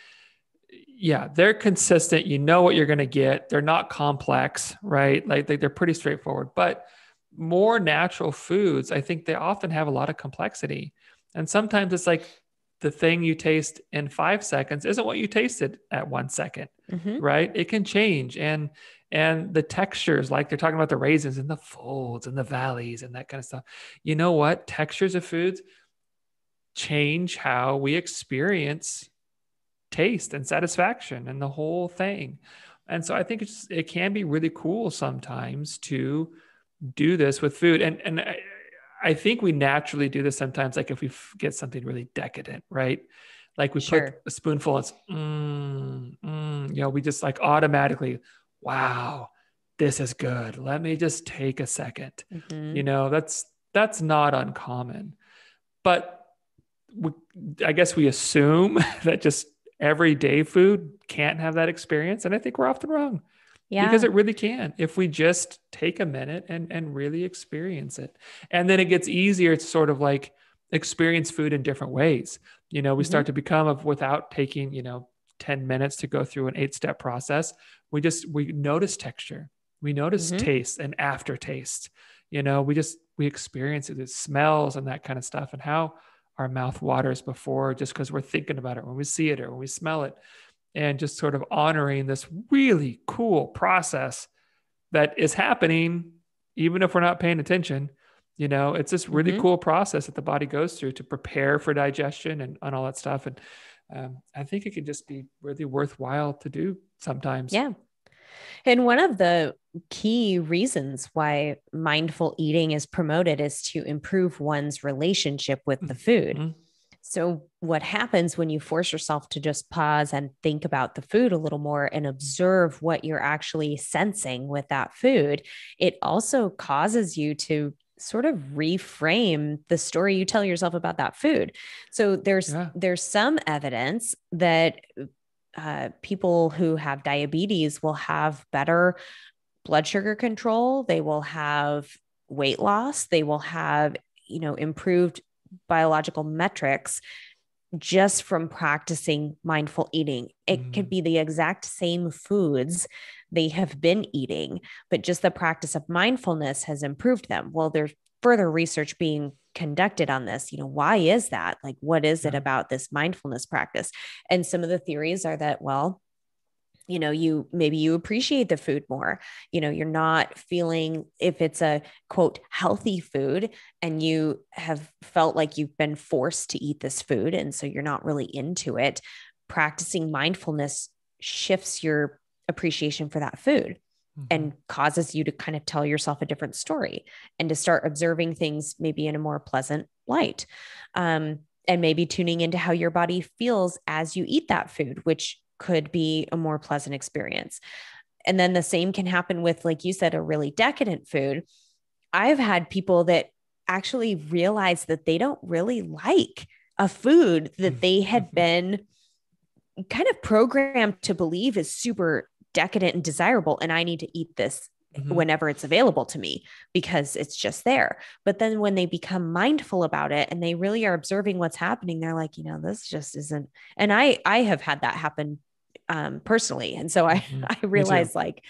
yeah, they're consistent. You know what you're going to get. They're not complex, right? Like they, they're pretty straightforward, but more natural foods, I think they often have a lot of complexity. And sometimes it's like the thing you taste in five seconds isn't what you tasted at one second, mm-hmm. right? It can change. And, and the textures, like they're talking about the raisins and the folds and the valleys and that kind of stuff. You know what? Textures of foods change how we experience taste and satisfaction and the whole thing. And so I think it's, it can be really cool sometimes to do this with food. And, and I, I think we naturally do this sometimes. Like if we get something really decadent, right? Like we sure. put a spoonful and it's, mm, mm, you know, we just like automatically, wow, this is good. Let me just take a second. Mm-hmm. You know, that's, that's not uncommon, but we, I guess we assume that just everyday food can't have that experience. And I think we're often wrong. Yeah. Because it really can, if we just take a minute and, and really experience it. And then it gets easier to sort of like experience food in different ways. You know, we mm-hmm. start to become of without taking, you know, ten minutes to go through an eight step process. We just, we notice texture, we notice mm-hmm. taste and aftertaste, you know, we just, we experience it, it smells and that kind of stuff, and how our mouth waters before, just because we're thinking about it when we see it or when we smell it. And just sort of honoring this really cool process that is happening, even if we're not paying attention. You know, it's this really mm-hmm. cool process that the body goes through to prepare for digestion and, and all that stuff. And um, I think it can just be really worthwhile to do sometimes. Yeah. And one of the key reasons why mindful eating is promoted is to improve one's relationship with the food. Mm-hmm. So what happens when you force yourself to just pause and think about the food a little more and observe what you're actually sensing with that food, it also causes you to sort of reframe the story you tell yourself about that food. So there's, yeah. there's some evidence that uh, people who have diabetes will have better blood sugar control. They will have weight loss. They will have, you know, improved biological metrics just from practicing mindful eating. It mm. could be the exact same foods they have been eating, but just the practice of mindfulness has improved them. Well, there's further research being conducted on this. You know, why is that? Like, what is yeah. it about this mindfulness practice? And some of the theories are that, well, you know, you, maybe you appreciate the food more, you know, you're not feeling, if it's a quote healthy food and you have felt like you've been forced to eat this food. And so you're not really into it. Practicing mindfulness shifts your appreciation for that food mm-hmm. and causes you to kind of tell yourself a different story and to start observing things maybe in a more pleasant light. Um, and maybe tuning into how your body feels as you eat that food, which could be a more pleasant experience. And then the same can happen with, like you said, a really decadent food. I've had people that actually realize that they don't really like a food that they had been kind of programmed to believe is super decadent and desirable. And I need to eat this mm-hmm. whenever it's available to me because it's just there. But then when they become mindful about it and they really are observing what's happening, they're like, you know, this just isn't. And I, I have had that happen um, personally. And so I, mm-hmm. I realized like,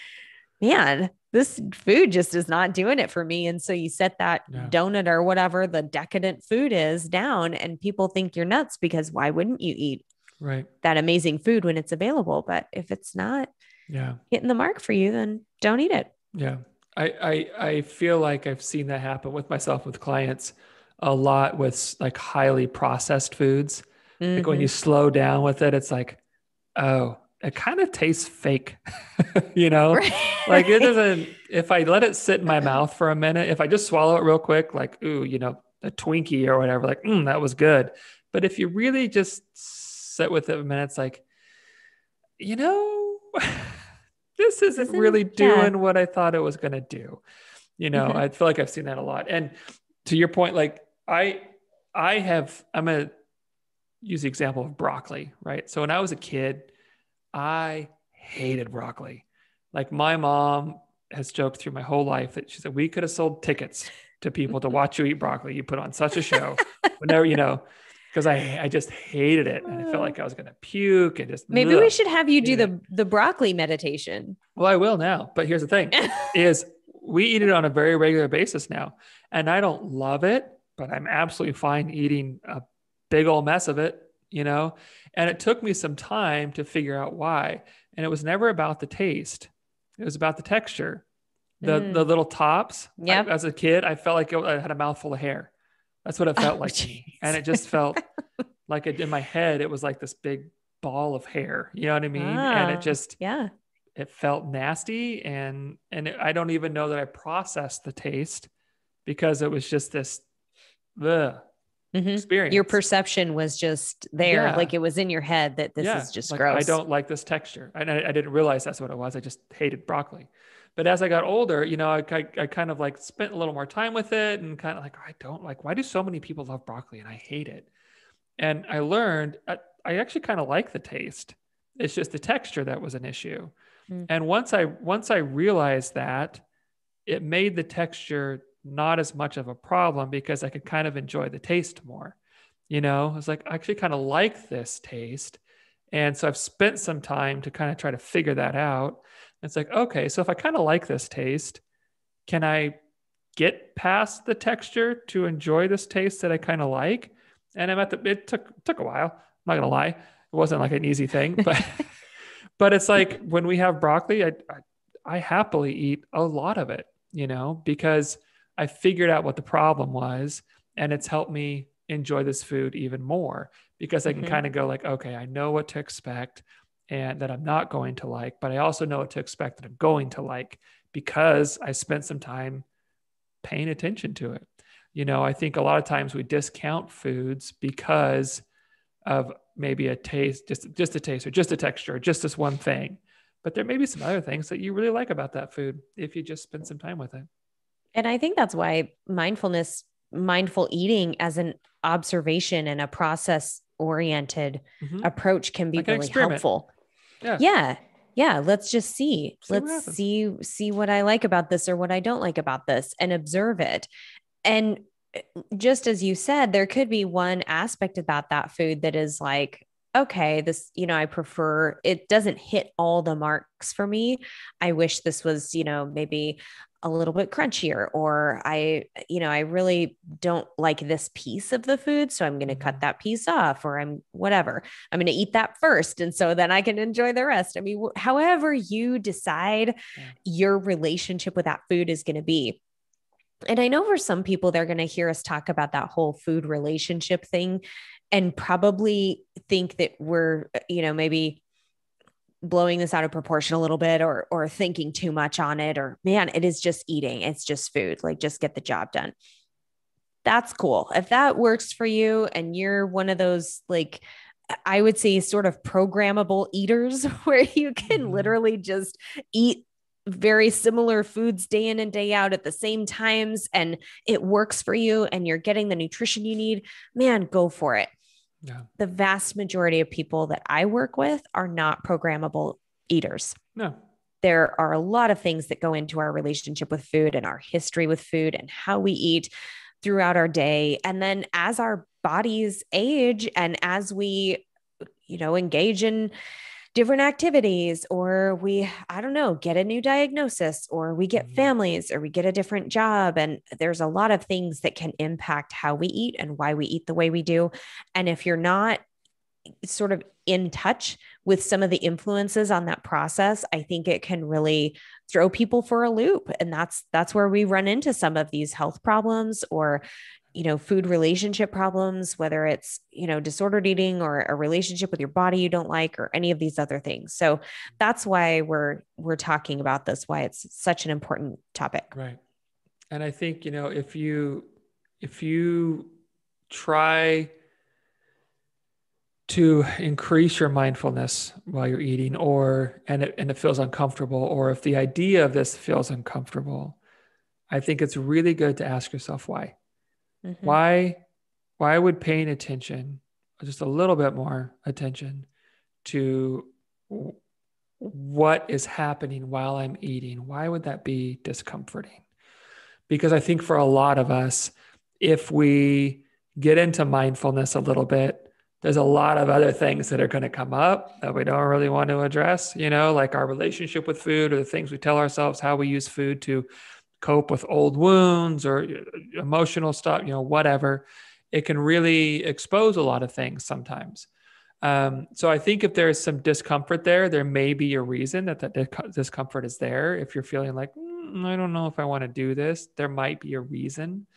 man, this food just is not doing it for me. And so you set that yeah. donut or whatever the decadent food is down and people think you're nuts because why wouldn't you eat right. that amazing food when it's available? But if it's not yeah. hitting the mark for you, then don't eat it. Yeah. I, I, I feel like I've seen that happen with myself, with clients a lot, with like highly processed foods. Mm-hmm. Like when you slow down with it, it's like, oh, it kind of tastes fake, you know, right. like it doesn't, if I let it sit in my mouth for a minute, if I just swallow it real quick, like, ooh, you know, a Twinkie or whatever, like, mm, that was good. But if you really just sit with it a minute, it's like, you know, this isn't really doing yeah. what I thought it was going to do. You know, mm-hmm. I feel like I've seen that a lot. And to your point, like I, I have, I'm going to use the example of broccoli, right? So when I was a kid, I hated broccoli. Like my mom has joked through my whole life that she said, we could have sold tickets to people to watch you eat broccoli. You put on such a show whenever, you know, because I, I just hated it. And I felt like I was going to puke and just, maybe ugh, we should have you do the, the broccoli meditation. Well, I will now, but here's the thing is we eat it on a very regular basis now. And I don't love it, but I'm absolutely fine eating a big old mess of it, you know? And it took me some time to figure out why. And it was never about the taste. It was about the texture, the, mm. the little tops. Yep. I, as a kid, I felt like I had a mouthful of hair. That's what it felt oh, like. Geez. And it just felt like it, in my head, it was like this big ball of hair, you know what I mean? Ah, and it just, yeah, it felt nasty. And, and it, I don't even know that I processed the taste because it was just this ugh, mm-hmm. experience. Your perception was just there. Yeah. Like it was in your head that this yeah. is just like, gross. I don't like this texture. I, I didn't realize that's what it was. I just hated broccoli. But as I got older, you know, I, I, I kind of like spent a little more time with it and kind of like, I don't like, why do so many people love broccoli and I hate it? And I learned, I, I actually kind of like the taste. It's just the texture that was an issue. Mm. And once I, once I realized that, it made the texture not as much of a problem because I could kind of enjoy the taste more. You know, I was like, I actually kind of like this taste. And so I've spent some time to kind of try to figure that out. It's like, okay, so if I kind of like this taste, can I get past the texture to enjoy this taste that I kind of like? And I'm at the, it took, took a while. I'm not going to lie. It wasn't like an easy thing, but, but it's like when we have broccoli, I, I, I happily eat a lot of it, you know, because I figured out what the problem was and it's helped me enjoy this food even more because I can mm-hmm. kind of go like, okay, I know what to expect. and that I'm not going to like, but I also know what to expect that I'm going to like because I spent some time paying attention to it. You know, I think a lot of times we discount foods because of maybe a taste, just, just a taste or just a texture, or just this one thing. But there may be some other things that you really like about that food if you just spend some time with it. And I think that's why mindfulness, mindful eating as an observation and a process-oriented mm-hmm. approach can be like really helpful. Yeah. yeah. Yeah. Let's just see, see let's see, see what I like about this or what I don't like about this and observe it. And just as you said, there could be one aspect about that food that is like, okay, this, you know, I prefer, it doesn't hit all the marks for me. I wish this was, you know, maybe a little bit crunchier, or I, you know, I really don't like this piece of the food. So I'm going to cut that piece off, or I'm whatever, I'm going to eat that first. And so then I can enjoy the rest. I mean, wh- however you decide yeah. your relationship with that food is going to be. And I know for some people, they're going to hear us talk about that whole food relationship thing and probably think that we're, you know, maybe blowing this out of proportion a little bit, or, or thinking too much on it, or man, it is just eating. It's just food. Like, just get the job done. That's cool. If that works for you and you're one of those, like, I would say sort of programmable eaters where you can literally just eat very similar foods day in and day out at the same times, and it works for you and you're getting the nutrition you need, man, go for it. Yeah. The vast majority of people that I work with are not programmable eaters. No. There are a lot of things that go into our relationship with food and our history with food and how we eat throughout our day. And then as our bodies age and as we, you know, engage in different activities, or we, I don't know, get a new diagnosis, or we get families, or we get a different job. And there's a lot of things that can impact how we eat and why we eat the way we do. And if you're not sort of in touch with some of the influences on that process, I think it can really throw people for a loop. And that's, that's where we run into some of these health problems, or, you know, food relationship problems, whether it's, you know, disordered eating or a relationship with your body you don't like, or any of these other things. So that's why we're, we're talking about this, why it's such an important topic. Right. And I think, you know, if you, if you try to increase your mindfulness while you're eating, or, and it, and it feels uncomfortable, or if the idea of this feels uncomfortable, I think it's really good to ask yourself why. Mm-hmm. Why, why would paying attention, just a little bit more attention to w- what is happening while I'm eating, why would that be discomforting? Because I think for a lot of us, if we get into mindfulness a little bit, there's a lot of other things that are going to come up that we don't really want to address, you know, like our relationship with food, or the things we tell ourselves, how we use food to cope with old wounds or emotional stuff, you know, whatever. It can really expose a lot of things sometimes. Um, so I think if there's some discomfort there, there may be a reason that that discomfort is there. If you're feeling like, mm, I don't know if I want to do this, there might be a reason.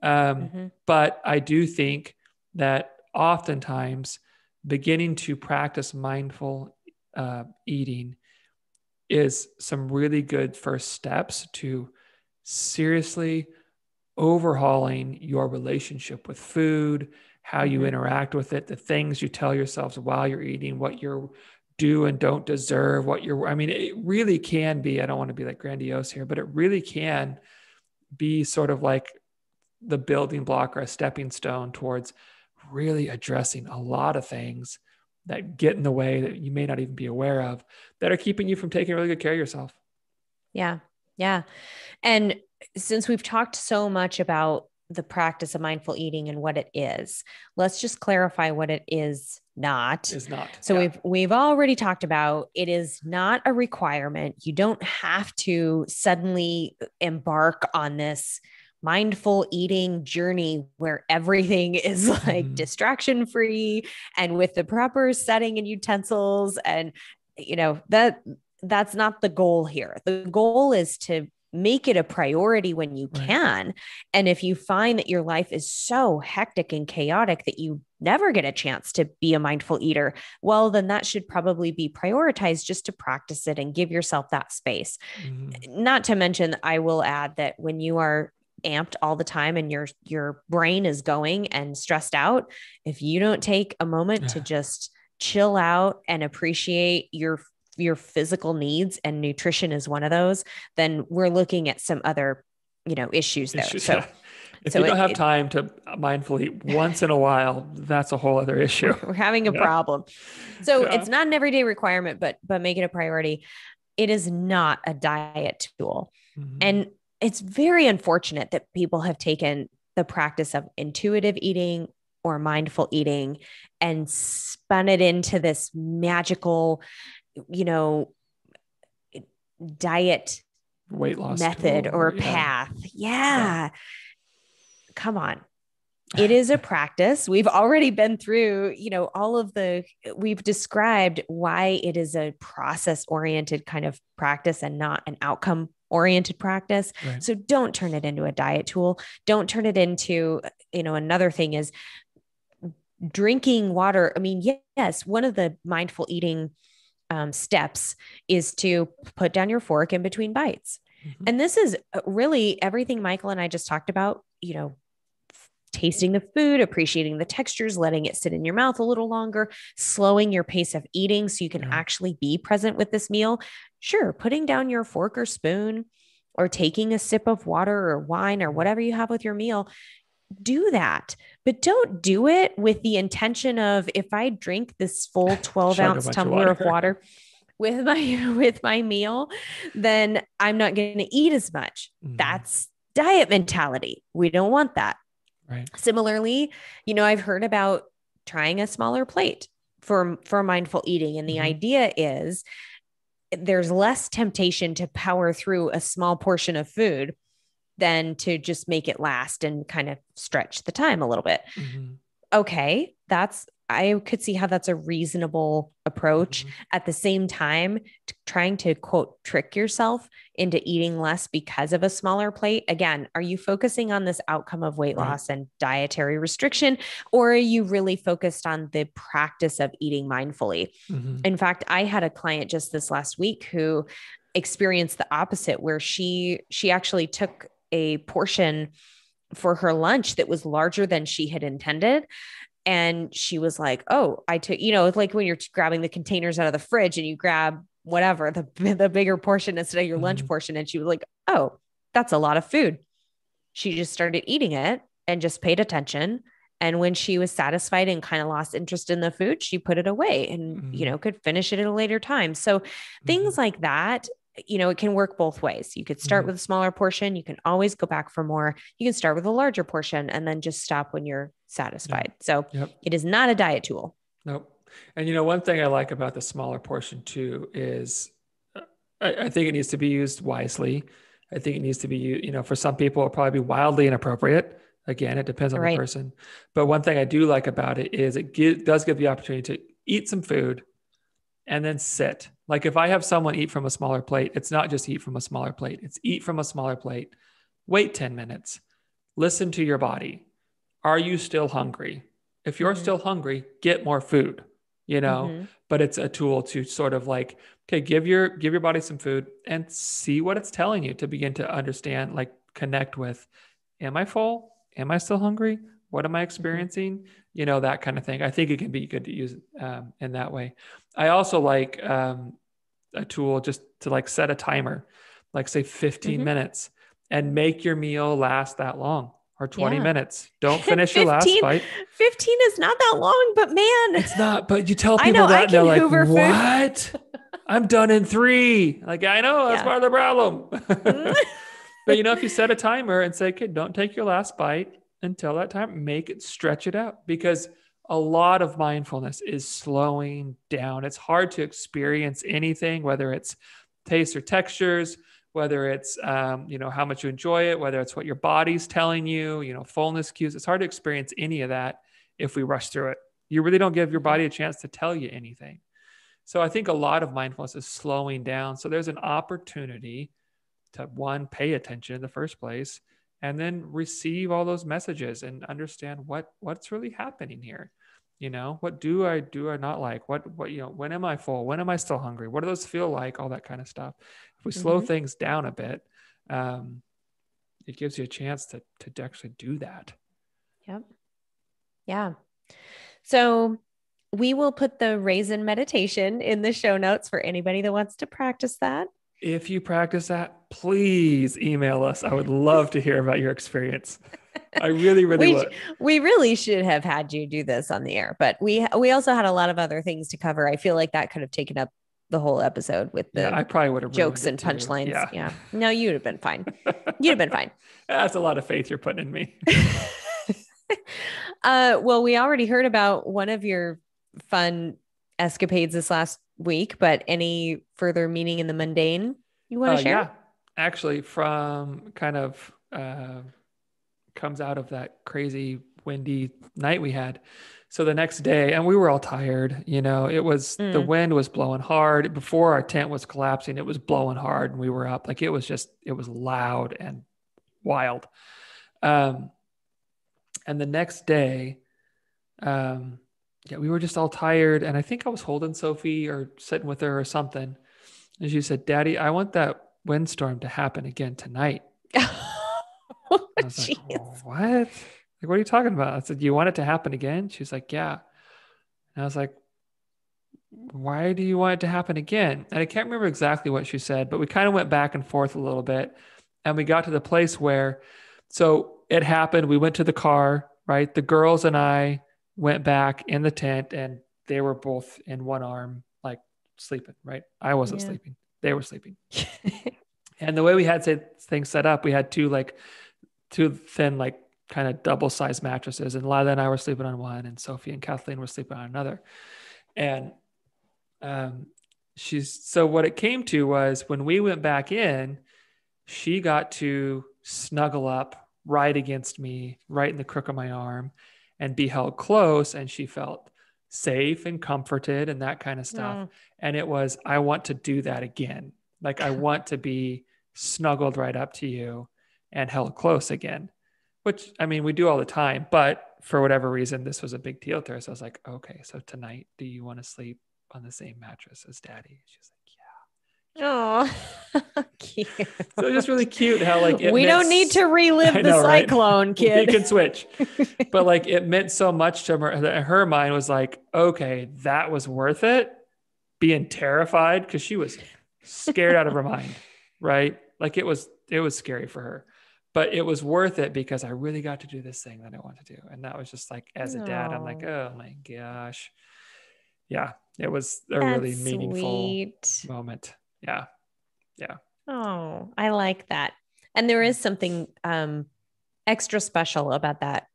Um, mm-hmm. But I do think that oftentimes beginning to practice mindful uh, eating is some really good first steps to seriously overhauling your relationship with food, how you mm-hmm. interact with it, the things you tell yourselves while you're eating, what you do and don't deserve, what you're, I mean, it really can be, I don't want to be like grandiose here, but it really can be sort of like the building block or a stepping stone towards really addressing a lot of things that get in the way that you may not even be aware of, that are keeping you from taking really good care of yourself. Yeah. Yeah. And since we've talked so much about the practice of mindful eating and what it is, let's just clarify what it is not. Is not. So yeah. we've, we've already talked about, it is not a requirement. You don't have to suddenly embark on this mindful eating journey where everything is like mm-hmm. distraction free and with the proper setting and utensils. And, you know, that that's not the goal here. The goal is to make it a priority when you right. can. And if you find that your life is so hectic and chaotic that you never get a chance to be a mindful eater, well, then that should probably be prioritized just to practice it and give yourself that space. Mm-hmm. Not to mention, I will add that when you are amped all the time and your, your brain is going and stressed out, if you don't take a moment yeah. to just chill out and appreciate your your physical needs, and nutrition is one of those, then we're looking at some other, you know, issues there. Issues, so, yeah. If so you don't it, have time to mindfully eat once in a while, that's a whole other issue. We're having a yeah. problem. So yeah. it's not an everyday requirement, but, but make it a priority. It is not a diet tool. Mm-hmm. And it's very unfortunate that people have taken the practice of intuitive eating or mindful eating and spun it into this magical, you know, diet weight loss method tool, or yeah. path. Yeah. yeah. Come on. It is a practice. We've already been through, you know, all of the, we've described why it is a process oriented kind of practice and not an outcome oriented practice. Right. So don't turn it into a diet tool. Don't turn it into, you know, another thing is drinking water. I mean, yes, one of the mindful eating Um, steps is to put down your fork in between bites. Mm-hmm. And this is really everything Michael and I just talked about, you know, f- tasting the food, appreciating the textures, letting it sit in your mouth a little longer, slowing your pace of eating so you can yeah. actually be present with this meal. Sure. Putting down your fork or spoon or taking a sip of water or wine or whatever you have with your meal, do that, but don't do it with the intention of, if I drink this full twelve ounce tumbler of water. of water with my, with my meal, then I'm not going to eat as much. Mm. That's diet mentality. We don't want that. Right. Similarly, you know, I've heard about trying a smaller plate for, for mindful eating. And the mm-hmm. idea is there's less temptation to power through a small portion of food than to just make it last and kind of stretch the time a little bit. Mm-hmm. Okay. That's, I could see how that's a reasonable approach. Mm-hmm. At the same time, t- trying to quote, trick yourself into eating less because of a smaller plate. Again, are you focusing on this outcome of weight right. loss and dietary restriction, or are you really focused on the practice of eating mindfully? Mm-hmm. In fact, I had a client just this last week who experienced the opposite, where she, she actually took a portion for her lunch that was larger than she had intended. And she was like, oh, I took, you know, it's like when you're grabbing the containers out of the fridge and you grab whatever, the, the bigger portion instead of your mm-hmm. lunch portion. And she was like, oh, that's a lot of food. She just started eating it and just paid attention. And when she was satisfied and kind of lost interest in the food, she put it away and, mm-hmm. you know, could finish it at a later time. So mm-hmm. things like that, you know, it can work both ways. You could start mm-hmm. with a smaller portion. You can always go back for more. You can start with a larger portion and then just stop when you're satisfied. Yep. So yep. it is not a diet tool. Nope. And you know, one thing I like about the smaller portion too, is I, I think it needs to be used wisely. I think it needs to be, you know, for some people it'll probably be wildly inappropriate. Again, it depends on right. the person. But one thing I do like about it is it give, does give the opportunity to eat some food and then sit. Like if I have someone eat from a smaller plate, it's not just eat from a smaller plate. It's eat from a smaller plate, wait ten minutes, listen to your body. Are you still hungry? If you're mm-hmm. still hungry, get more food, you know, mm-hmm. but it's a tool to sort of like, okay, give your, give your body some food and see what it's telling you to begin to understand, like connect with, am I full? Am I still hungry? What am I experiencing? Mm-hmm. You know, that kind of thing. I think it can be good to use um, in that way. I also like um, a tool just to like set a timer, like say fifteen mm-hmm. minutes, and make your meal last that long, or twenty yeah. minutes. Don't finish fifteen, your last bite. fifteen is not that long, but man, it's not, but you tell people I know, that I can and they're Hoover like, food. What? I'm done in three. Like, I know that's yeah. part of the problem. But you know, if you set a timer and say, okay, don't take your last bite until that time, make it, stretch it out, because a lot of mindfulness is slowing down. It's hard to experience anything, whether it's taste or textures, whether it's, um, you know, how much you enjoy it, whether it's what your body's telling you, you know, fullness cues. It's hard to experience any of that if we rush through it. You really don't give your body a chance to tell you anything. So I think a lot of mindfulness is slowing down. So there's an opportunity to one, pay attention in the first place, and then receive all those messages and understand what, what's really happening here. You know, what do I do or not like? What, what, you know, when am I full? When am I still hungry? What do those feel like? All that kind of stuff. If we mm-hmm. slow things down a bit, um, it gives you a chance to, to actually do that. Yep. Yeah. So we will put the Raisin Meditation in the show notes for anybody that wants to practice that. If you practice that, please email us. I would love to hear about your experience. I really, really we, would. We really should have had you do this on the air, but we, we also had a lot of other things to cover. I feel like that could have taken up the whole episode with the yeah, I probably would have jokes and punchlines. Yeah. yeah. No, you'd have been fine. You'd have been fine. That's a lot of faith you're putting in me. uh, well, we already heard about one of your fun escapades this last week, but any further meaning in the mundane you want to uh, share? Yeah. Actually, from kind of, uh, comes out of that crazy windy night we had. So the next day, and we were all tired, you know, it was, mm. the wind was blowing hard. Before our tent was collapsing, it was blowing hard and we were up. Like it was just, it was loud and wild. Um, and the next day, um, yeah, we were just all tired. And I think I was holding Sophie or sitting with her or something. And she said, "Daddy, I want that windstorm to happen again tonight." Oh, I was like, "Oh, what? Like, what are you talking about?" I said, "You want it to happen again?" She's like, "Yeah." And I was like, "Why do you want it to happen again?" And I can't remember exactly what she said, but we kind of went back and forth a little bit. And we got to the place where, so it happened. We went to the car, right? The girls and I went back in the tent and they were both in one arm, like sleeping, right? I wasn't yeah. sleeping. They were sleeping. And the way we had things set up, we had two like, two thin, like kind of double-sized mattresses. And Lila and I were sleeping on one and Sophie and Kathleen were sleeping on another. And um, she's, so what it came to was when we went back in, she got to snuggle up right against me, right in the crook of my arm and be held close. And she felt safe and comforted and that kind of stuff. Mm. And it was, I want to do that again. Like I want to be snuggled right up to you and held close again, which, I mean, we do all the time, but for whatever reason, this was a big deal to her. So I was like, "Okay, so tonight, do you want to sleep on the same mattress as Daddy?" She's like, "Yeah." Oh, cute. So just really cute how like, it we meant, don't need to relive know, the cyclone, right? Kid. You can switch. But like, it meant so much to her. Her mind was like, okay, that was worth it. Being terrified. Cause she was scared out of her mind. Right. Like it was, it was scary for her. But it was worth it because I really got to do this thing that I want to do. And that was just like, as a dad, I'm like, oh my gosh. Yeah. It was a That's really meaningful sweet. moment. Yeah. Yeah. Oh, I like that. And there is something um, extra special about that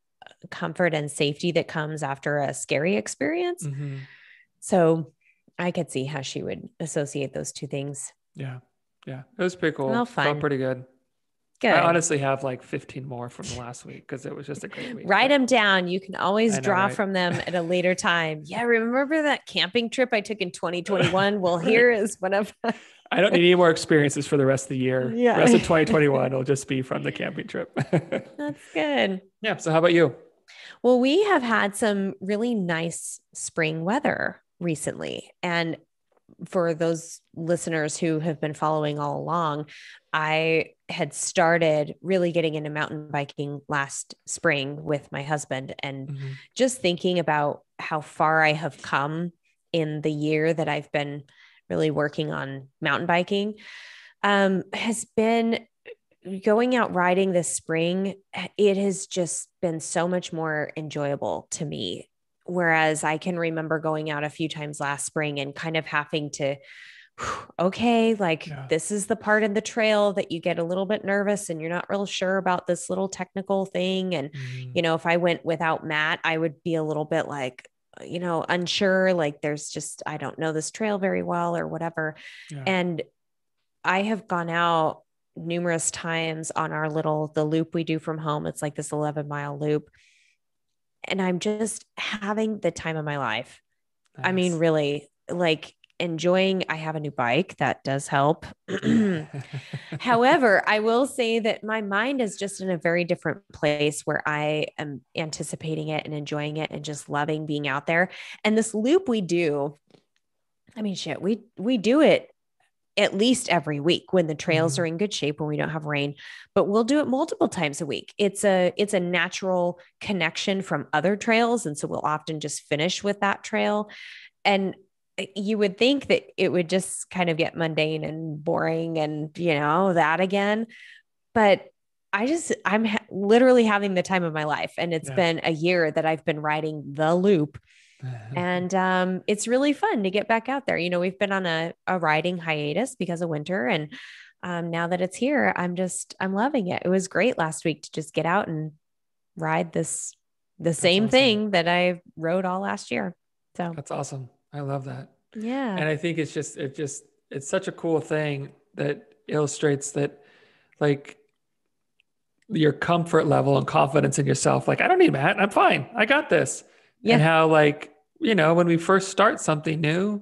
comfort and safety that comes after a scary experience. Mm-hmm. So I could see how she would associate those two things. Yeah. Yeah. It was pretty cool. Well, fun. Felt pretty good. Good. I honestly have like fifteen more from the last week because it was just a great week. Write but them down. You can always know, draw right? from them at a later time. Yeah. Remember that camping trip I took in twenty twenty-one? Well, here is one of them. I don't need any more experiences for the rest of the year. Yeah. The rest of twenty twenty-one will just be from the camping trip. That's good. Yeah. So how about you? Well, we have had some really nice spring weather recently. And for those listeners who have been following all along, I had started really getting into mountain biking last spring with my husband and mm-hmm. just thinking about how far I have come in the year that I've been really working on mountain biking, um, has been going out riding this spring. It has just been so much more enjoyable to me. Whereas I can remember going out a few times last spring and kind of having to, okay, like yeah. this is the part of the trail that you get a little bit nervous and you're not real sure about this little technical thing. And, mm-hmm. you know, if I went without Matt, I would be a little bit like, you know, unsure, like there's just, I don't know this trail very well or whatever. Yeah. And I have gone out numerous times on our little, the loop we do from home. It's like this eleven mile loop. And I'm just having the time of my life. Nice. I mean, really, like enjoying, I have a new bike that does help. However, I will say that my mind is just in a very different place where I am anticipating it and enjoying it and just loving being out there. And this loop we do, I mean, shit, we, we do it at least every week when the trails mm-hmm. are in good shape, when we don't have rain, but we'll do it multiple times a week. It's a, it's a natural connection from other trails. And so we'll often just finish with that trail. And you would think that it would just kind of get mundane and boring and, you know, that again, but I just, I'm ha- literally having the time of my life. And it's yeah. been a year that I've been riding the loop. And, um, it's really fun to get back out there. You know, we've been on a, a riding hiatus because of winter. And, um, now that it's here, I'm just, I'm loving it. It was great last week to just get out and ride this, the That's same awesome. Thing that I rode all last year. So that's awesome. I love that. Yeah. And I think it's just, it just, it's such a cool thing that illustrates that, like, your comfort level and confidence in yourself. Like, I don't need Matt. I'm fine. I got this. Yeah. And how, like, you know, when we first start something new,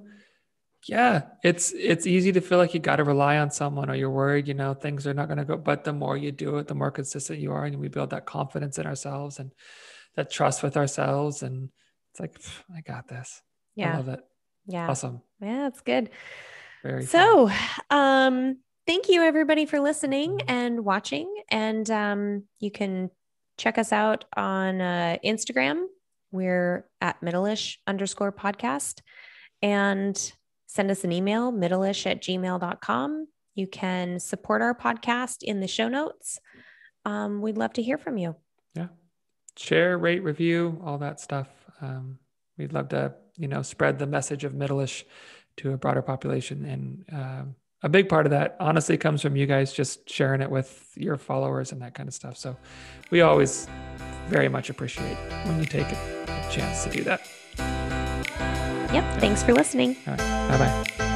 yeah, it's, it's easy to feel like you got to rely on someone, or you're worried, you know, things are not going to go, but the more you do it, the more consistent you are. And we build that confidence in ourselves and that trust with ourselves. And it's like, I got this. Yeah. I love it. Yeah. Awesome. Yeah. That's good. Very so, fun. um, thank you everybody for listening mm-hmm. and watching. And, um, you can check us out on, uh, Instagram. We're at Middleish underscore podcast, and send us an email, Middleish at gmail dot com. You can support our podcast in the show notes. Um, we'd love to hear from you. Yeah. Share, rate, review, all that stuff. Um, we'd love to, you know, spread the message of Middleish to a broader population. And, um, a big part of that honestly comes from you guys just sharing it with your followers and that kind of stuff. So we always very much appreciate when you take a chance to do that. Yep. Thanks for listening. All right. Bye-bye.